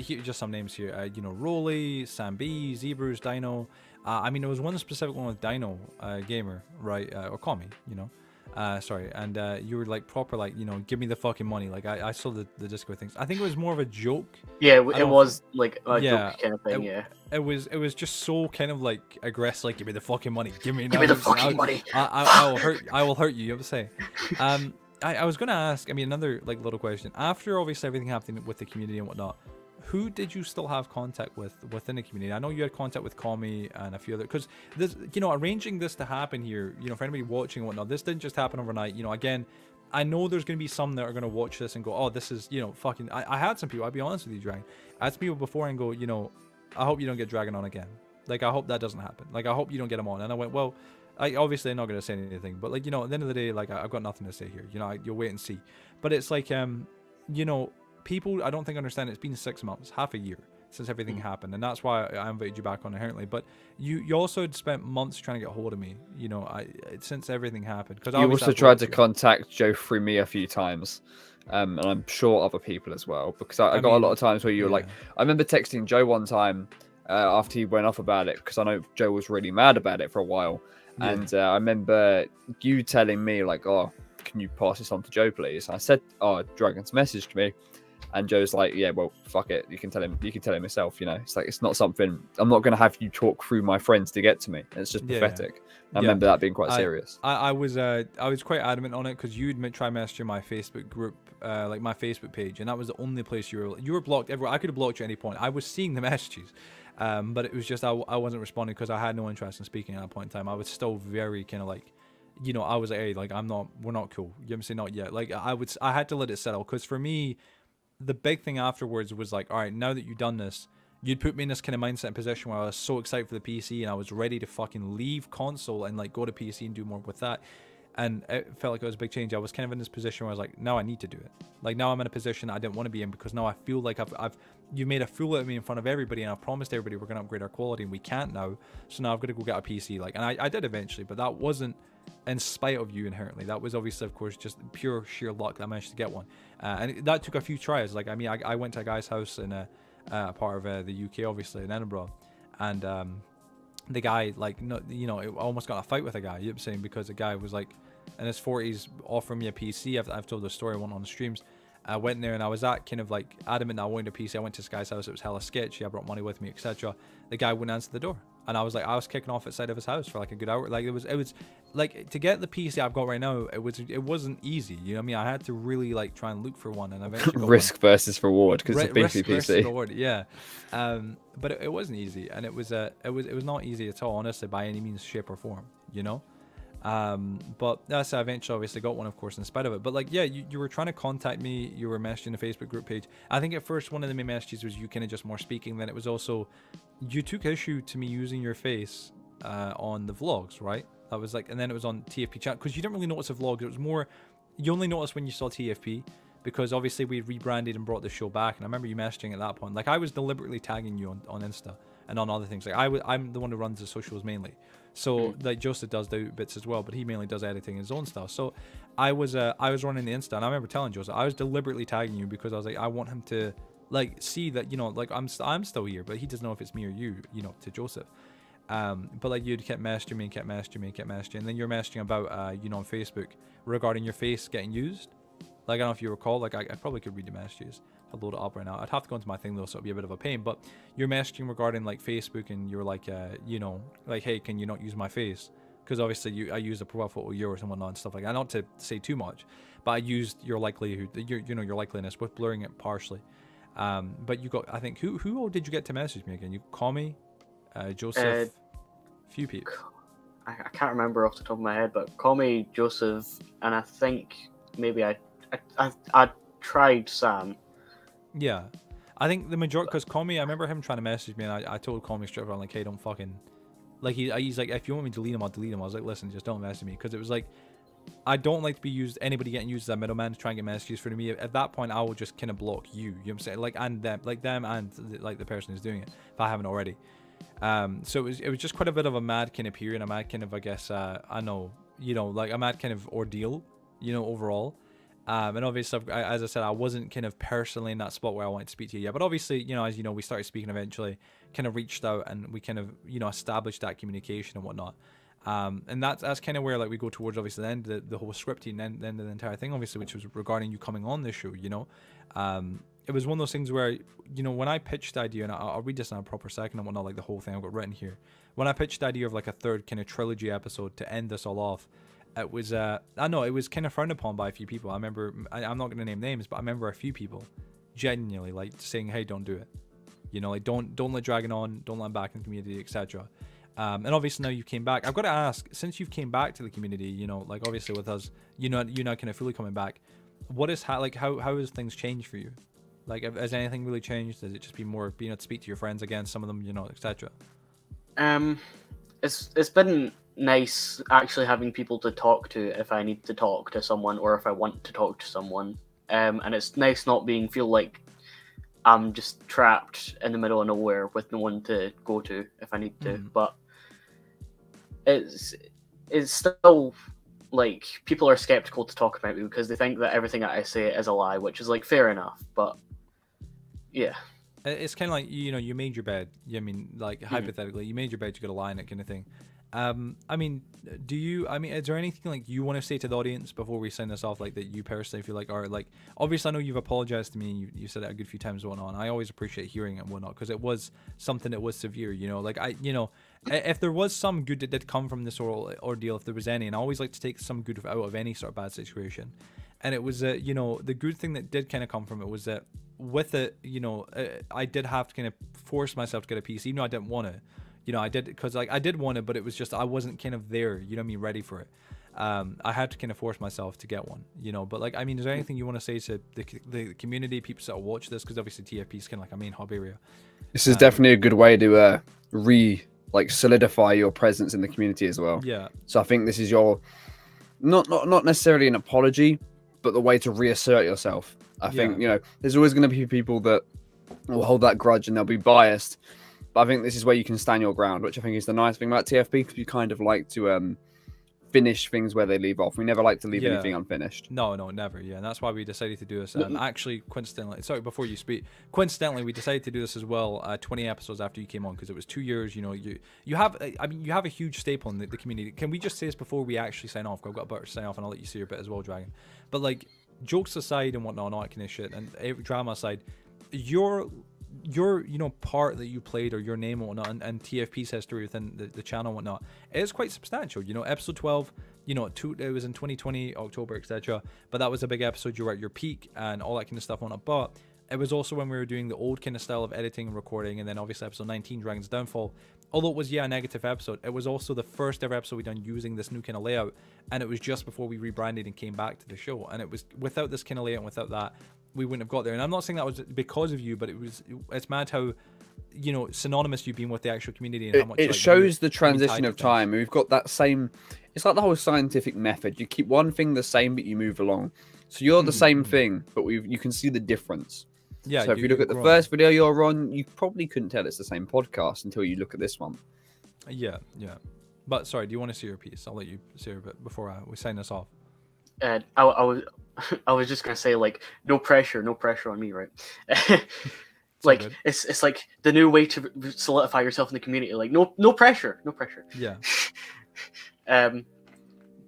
just some names here. You know, Rolly, Sambi, Zebrus, Dino. I mean, there was one specific one with Dino Gamer, right, or Commie, you know. Sorry, and you were like proper, like, you know, give me the fucking money. Like I saw the Discord things. I think it was more of a joke. Yeah, it was like a joke kind of thing. It was just so kind of like aggressive. Like, give me the fucking money. Give me, give me the fucking money. I will hurt you. You have to say. I was gonna ask. I mean, another like little question. After obviously everything happening with the community and whatnot, who did you still have contact with within the community? I know you had contact with Commie and a few other, because this, you know, arranging this to happen here, you know, for anybody watching and whatnot, this didn't just happen overnight. You know, again, I know there's going to be some that are going to watch this and go, oh, this is, you know, fucking, I had some people, I'll be honest with you, Dragon. I had some people before and go, you know, I hope you don't get Dragon on again. Like, I hope that doesn't happen. Like, I hope you don't get him on. And I went, well, I obviously I'm not going to say anything, but like, you know, at the end of the day, like, I've got nothing to say here. You know, you'll wait and see. But it's like, you know, people, I don't think understand, it's been 6 months, half a year since everything happened, and that's why I invited you back on inherently. But you also had spent months trying to get hold of me, you know, since everything happened, because I also tried to contact Joe through me a few times, and I'm sure other people as well, because I got a lot of times where you were like, I remember texting Joe one time after he went off about it, because I know Joe was really mad about it for a while, and I remember you telling me like, oh, can you pass this on to Joe please? And I said, oh, Dragon's messaged me. And Joe's like, yeah, well, fuck it. You can tell him yourself, you know. It's like, it's not something, I'm not going to have you talk through my friends to get to me. It's just pathetic. Yeah. I remember that being quite serious. I was quite adamant on it, because you'd try messaging my Facebook group, like my Facebook page. And that was the only place you were blocked everywhere. I could have blocked you at any point. I was seeing the messages. But it was just, I wasn't responding because I had no interest in speaking at that point in time. I was still very kind of like, you know, I was like, hey, like, we're not cool. You know what I'm saying? Not yet. Like, I had to let it settle, because for me, the big thing afterwards was like, all right, now that you've done this, you'd put me in this kind of mindset and position where I was so excited for the PC and I was ready to fucking leave console and like go to PC and do more with that. And it felt like it was a big change. I was kind of in this position where I was like, now I need to do it. Like, now I'm in a position I didn't want to be in, because now I feel like you made a fool out of me in front of everybody, and I promised everybody we're going to upgrade our quality and we can't now. So now I've got to go get a PC. Like, and I did eventually, but that wasn't in spite of you inherently. That was obviously, of course, just pure sheer luck that I managed to get one. And that took a few tries. Like, I mean, I went to a guy's house in a part of the UK, obviously, in Edinburgh, and the guy, like, no, you know, I almost got in a fight with a guy, you know what I'm saying, because the guy was like in his 40s offering me a PC. I've told the story one on the streams. I went there and I was at kind of like adamant that I wanted a PC. I went to this guy's house, it was hella sketchy, I brought money with me, etc. The guy wouldn't answer the door, and I was like, I was kicking off outside of his house for like a good hour. Like, it was like, to get the PC I've got right now, it wasn't easy, you know what I mean? I had to really like try and look for one, and eventually risk versus reward, because it's a beefy PC. Reward, yeah. But it wasn't easy, and it was not easy at all, honestly, by any means, shape or form, you know. But that's, I eventually obviously got one, of course, in spite of it. But like, yeah, you were trying to contact me, you were messaging the Facebook group page. I think at first one of the main messages was you kind of just more speaking. Then it was also, you took issue to me using your face on the vlogs, right? That was like, and then it was on TFP chat, because you didn't really notice a vlog. It was more, you only noticed when you saw TFP, because obviously we rebranded and brought the show back. And I remember you messaging at that point. Like, I was deliberately tagging you on Insta and on other things. Like, I'm the one who runs the socials mainly. So like, Joseph does the bits as well, but he mainly does editing his own stuff. So I was running the Insta, and I remember telling Joseph I was deliberately tagging you, because I was like, I want him to like see that, you know, like I'm still here, but he doesn't know if it's me or you, you know, to Joseph. But like you'd kept messaging me and kept messaging me and kept messaging, and then you're messaging about you know, on Facebook regarding your face getting used. Like I don't know if you recall, like I probably could read the messages. I'll load it up right now. I'd have to go into my thing though, so it'd be a bit of a pain. But you're messaging regarding like Facebook, and you're like you know, like, hey, can you not use my face? Because obviously I use a profile photo of yours and whatnot and stuff like that. Not to say too much, but I used your likelihood, you know, your likeliness with blurring it partially. But you got, I think, who all did you get to message me again? You, Commie, Joseph, few people. I can't remember off the top of my head, but Commie, Joseph, and I think maybe I tried Sam. Yeah, I think the majority, because Commie, I remember him trying to message me, and I told Commie straight away, like, hey, don't fucking. Like he's like, if you want me to delete him, I'll delete him. I was like, listen, just don't message me, because it was like, I don't like to be used. Anybody getting used as a middleman to try and get messages through to me. At that point, I will just kind of block you. You know what I'm saying? Like them, and like the person who's doing it, if I haven't already. So it was just quite a bit of a mad kind of period, a mad kind of, I guess, I know, you know, like a mad kind of ordeal, you know, overall. And obviously, as I said, I wasn't kind of personally in that spot where I wanted to speak to you yet. But obviously, you know, as you know, we started speaking eventually, kind of reached out, and we kind of, you know, established that communication and whatnot. And that's kind of where, like, we go towards, obviously, the end of the whole scripting, and then the entire thing, obviously, which was regarding you coming on this show, you know. It was one of those things where, you know, when I pitched the idea, and I'll read this in a proper second and whatnot, like the whole thing I've got written here. When I pitched the idea of, like, a third kind of trilogy episode to end this all off, it was I know it was kind of frowned upon by a few people. I remember, I'm not going to name names, but I remember a few people genuinely like saying, hey, don't do it, you know, like don't let Dragon on, don't let him back in the community, etc. And obviously now you came back. I've got to ask, since you've came back to the community, you know, like obviously with us, you know, you're not kind of fully coming back, what is like how has things changed for you? Like has anything really changed? Has it just been more being able to speak to your friends again, some of them, you know, etc.? It's been nice actually having people to talk to if I need to talk to someone, or if I want to talk to someone. And it's nice not feel like I'm just trapped in the middle of nowhere with no one to go to if I need to. But it's still like people are skeptical to talk about me because they think that everything that I say is a lie, which is like fair enough, but yeah. It's kind of like, you know, you made your bed. I mean, like hypothetically, you made your bed, you got a lie in it kind of thing. I mean, is there anything like you want to say to the audience before we send this off, like that you personally feel like are like, obviously I know you've apologized to me and you said it a good few times and whatnot, and I always appreciate hearing it and whatnot, because it was something that was severe, you know, like you know, if there was some good that did come from this ordeal, if there was any, and I always like to take some good out of any sort of bad situation, and it was you know, the good thing that did kind of come from it was that with it, you know, I did have to kind of force myself to get a piece, even though I didn't want to. You know, I did, because like I did want it, but it was just I wasn't kind of there, you know what I mean, ready for it. I had to kind of force myself to get one, you know. But like, I mean, is there anything you want to say to the community, people that watch this? Because obviously TFP is kind of like a main hub area. This is definitely a good way to solidify your presence in the community as well. Yeah. So I think this is your not necessarily an apology, but the way to reassert yourself. I think, you know, there's always going to be people that will hold that grudge and they'll be biased. But I think this is where you can stand your ground, which I think is the nice thing about TFP, because you kind of like to finish things where they leave off. We never like to leave anything unfinished. No, never. Yeah, and that's why we decided to do this. And actually, coincidentally, we decided to do this as well 20 episodes after you came on, because it was 2 years. You know, you have, I mean, you have a huge staple in the community. Can we just say this before we actually sign off? I've got about to sign off, and I'll let you see your bit as well, Dragon. But like, jokes aside and whatnot, all that kind of shit, and drama aside, your you know, part that you played, or your name and whatnot, and TFP's history within the channel and whatnot, it is quite substantial. You know, episode 12, you know, it was in 2020 October, etc. But that was a big episode. You were at your peak and all that kind of stuff on it. But it was also when we were doing the old kind of style of editing and recording, and then obviously episode 19, Dragons Downfall. Although it was, yeah, a negative episode, it was also the first ever episode we've done using this new kind of layout, and it was just before we rebranded and came back to the show. And it was without this kind of layout and without that, we wouldn't have got there. And I'm not saying that was because of you, but it's mad how, you know, synonymous you've been with the actual community, and how much it like, shows the transition of time. We've got that same, it's like the whole scientific method. You keep one thing the same, but you move along. So you're the same thing, but you can see the difference. Yeah. So if you look at the first video you're on, you probably couldn't tell it's the same podcast until you look at this one. Yeah. But sorry, do you want to see your piece? I'll let you see your bit before we sign this off. I was I was just gonna say, like, no pressure on me, right? Like, so it's like the new way to solidify yourself in the community. Like, no pressure. Yeah.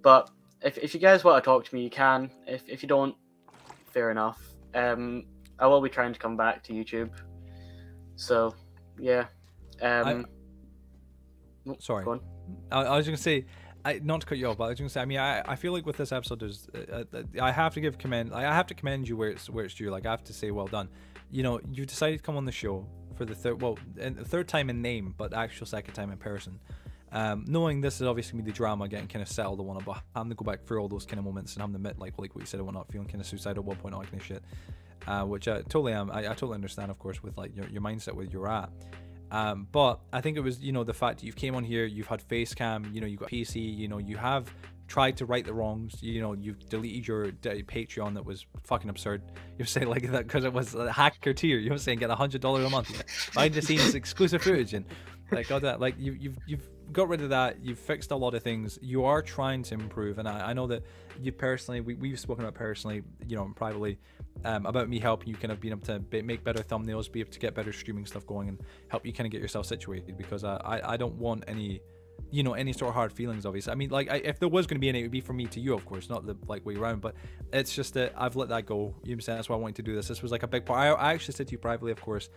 But if you guys want to talk to me, you can. If you don't, fair enough. I will be trying to come back to YouTube. So, yeah. Sorry. Go on. I was going to say, not to cut you off, but I was going to say, I mean, I feel like with this episode, there's, I have to give commend. I have to commend you where it's due. Like, I have to say, well done. You know, you decided to come on the show for the third time in name, but actual second time in person. Knowing this is obviously going to be the drama, getting kind of settled and whatnot, but having to go back through all those kind of moments and having to admit, like what you said and whatnot, feeling kind of suicidal at one point, all that kind of shit, which I totally am. I totally understand, of course, with like your mindset where you're at. But I think it was, you know, the fact that you've came on here, you've had face cam, you know, you've got PC, you know, you have tried to right the wrongs, you know, you've deleted your Patreon that was fucking absurd. You're saying like that because it was a hacker tier. You're saying get $100 a month. I just seen this exclusive footage and like all that. Like you've got rid of that. You've fixed a lot of things. You are trying to improve, and I know that you personally, we've spoken about personally, you know, and privately, about me helping you kind of being able to make better thumbnails, be able to get better streaming stuff going, and help you kind of get yourself situated, because I don't want any, you know, any sort of hard feelings. Obviously, I mean, like, if there was going to be any, it would be from me to you, of course, not the like way around. But it's just that I've let that go. You know what I'm saying? That's why I wanted to do this. This was like a big part. I actually said to you privately, of course,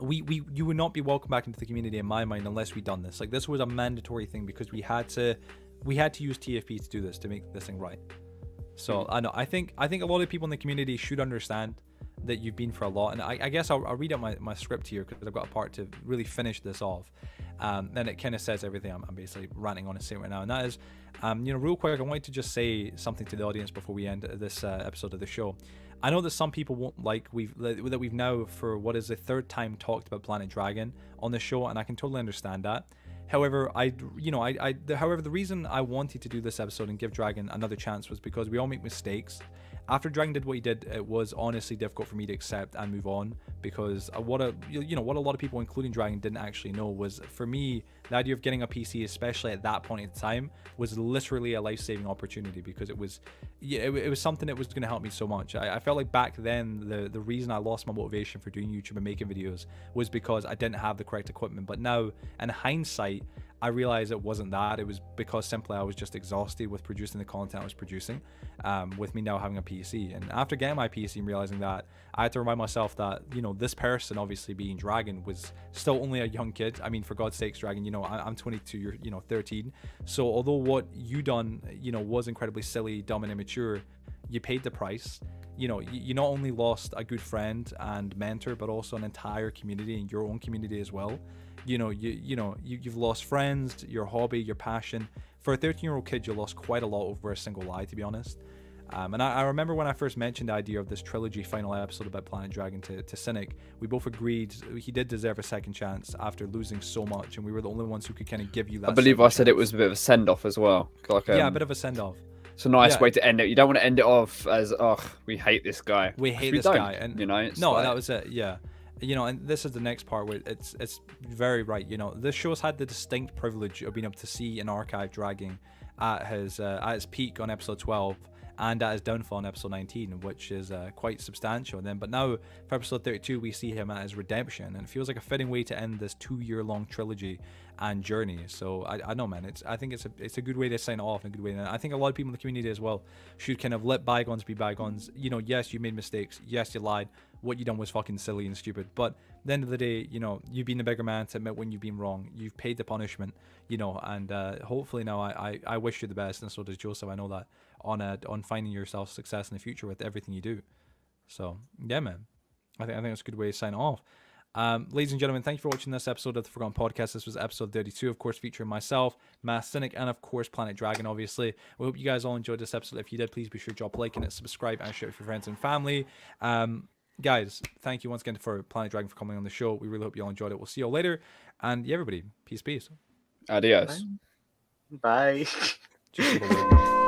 you would not be welcome back into the community in my mind unless we'd done this. Like, this was a mandatory thing because we had to use TFP to do this, to make this thing right. So I know, I think a lot of people in the community should understand that you've been for a lot, and I guess I'll read out my script here because I've got a part to really finish this off, and it kind of says everything I'm basically ranting on and saying right now, and that is, you know, real quick, I wanted to just say something to the audience before we end this episode of the show. I know that some people won't like that we've now, for what is the third time, talked about Planet Dragon on the show, and I can totally understand that. However, the reason I wanted to do this episode and give Dragon another chance was because we all make mistakes. After Dragon did what he did, it was honestly difficult for me to accept and move on, because what a lot of people, including Dragon, didn't actually know was, for me, the idea of getting a PC, especially at that point in time, was literally a life-saving opportunity, because it was something that was going to help me so much. I felt like back then the reason I lost my motivation for doing YouTube and making videos was because I didn't have the correct equipment. But now, in hindsight, I realized it wasn't that. It was because simply I was just exhausted with producing the content I was producing, with me now having a PC. And after getting my PC and realizing that, I had to remind myself that, you know, this person, obviously being Dragon, was still only a young kid. I mean, for God's sakes, Dragon, you know, I'm 22, you're, you know, 13. So although what you done, you know, was incredibly silly, dumb and immature, you paid the price. You know, you not only lost a good friend and mentor, but also an entire community and your own community as well. You know, you've lost friends, your hobby, your passion. For a 13-year-old kid, you lost quite a lot over a single lie, to be honest. And I remember when I first mentioned the idea of this trilogy final episode about Planet Dragon to Cynic, we both agreed he did deserve a second chance after losing so much, and we were the only ones who could kind of give you that. I believe I said it was a bit of a send-off as well. Like, yeah, a bit of a send-off. It's a nice way to end it. You don't want to end it off as, oh, we hate this guy. We hate this guy. And, you know, it's no, like... that was it, yeah. You know, and this is the next part where it's very right. You know, this show's had the distinct privilege of being able to see an archive Dragon at his peak on episode 12 and at his downfall on episode 19, which is quite substantial then. But now for episode 32, we see him at his redemption, and it feels like a fitting way to end this 2-year-long trilogy and journey. So I know, man, I think it's a good way to sign off, and a good way to, I think a lot of people in the community as well should kind of let bygones be bygones. You know, yes, you made mistakes, yes, you lied, what you done was fucking silly and stupid, but at the end of the day, you know, you've been the bigger man to admit when you've been wrong. You've paid the punishment, you know, and hopefully now I wish you the best, and so does Joseph, I know that, on finding yourself success in the future with everything you do. So yeah, man, I think it's a good way to sign off. Ladies and gentlemen, thank you for watching this episode of The Forgotten Podcast. This was episode 32, of course, featuring myself, Masscynic, and of course Planet Dragon. Obviously, we hope you guys all enjoyed this episode. If you did, please be sure to drop a like in it, subscribe, and share it with your friends and family. Guys, thank you once again for Planet Dragon for coming on the show. We really hope you all enjoyed it. We'll see you all later, and yeah, everybody, peace. Adios. Bye. Just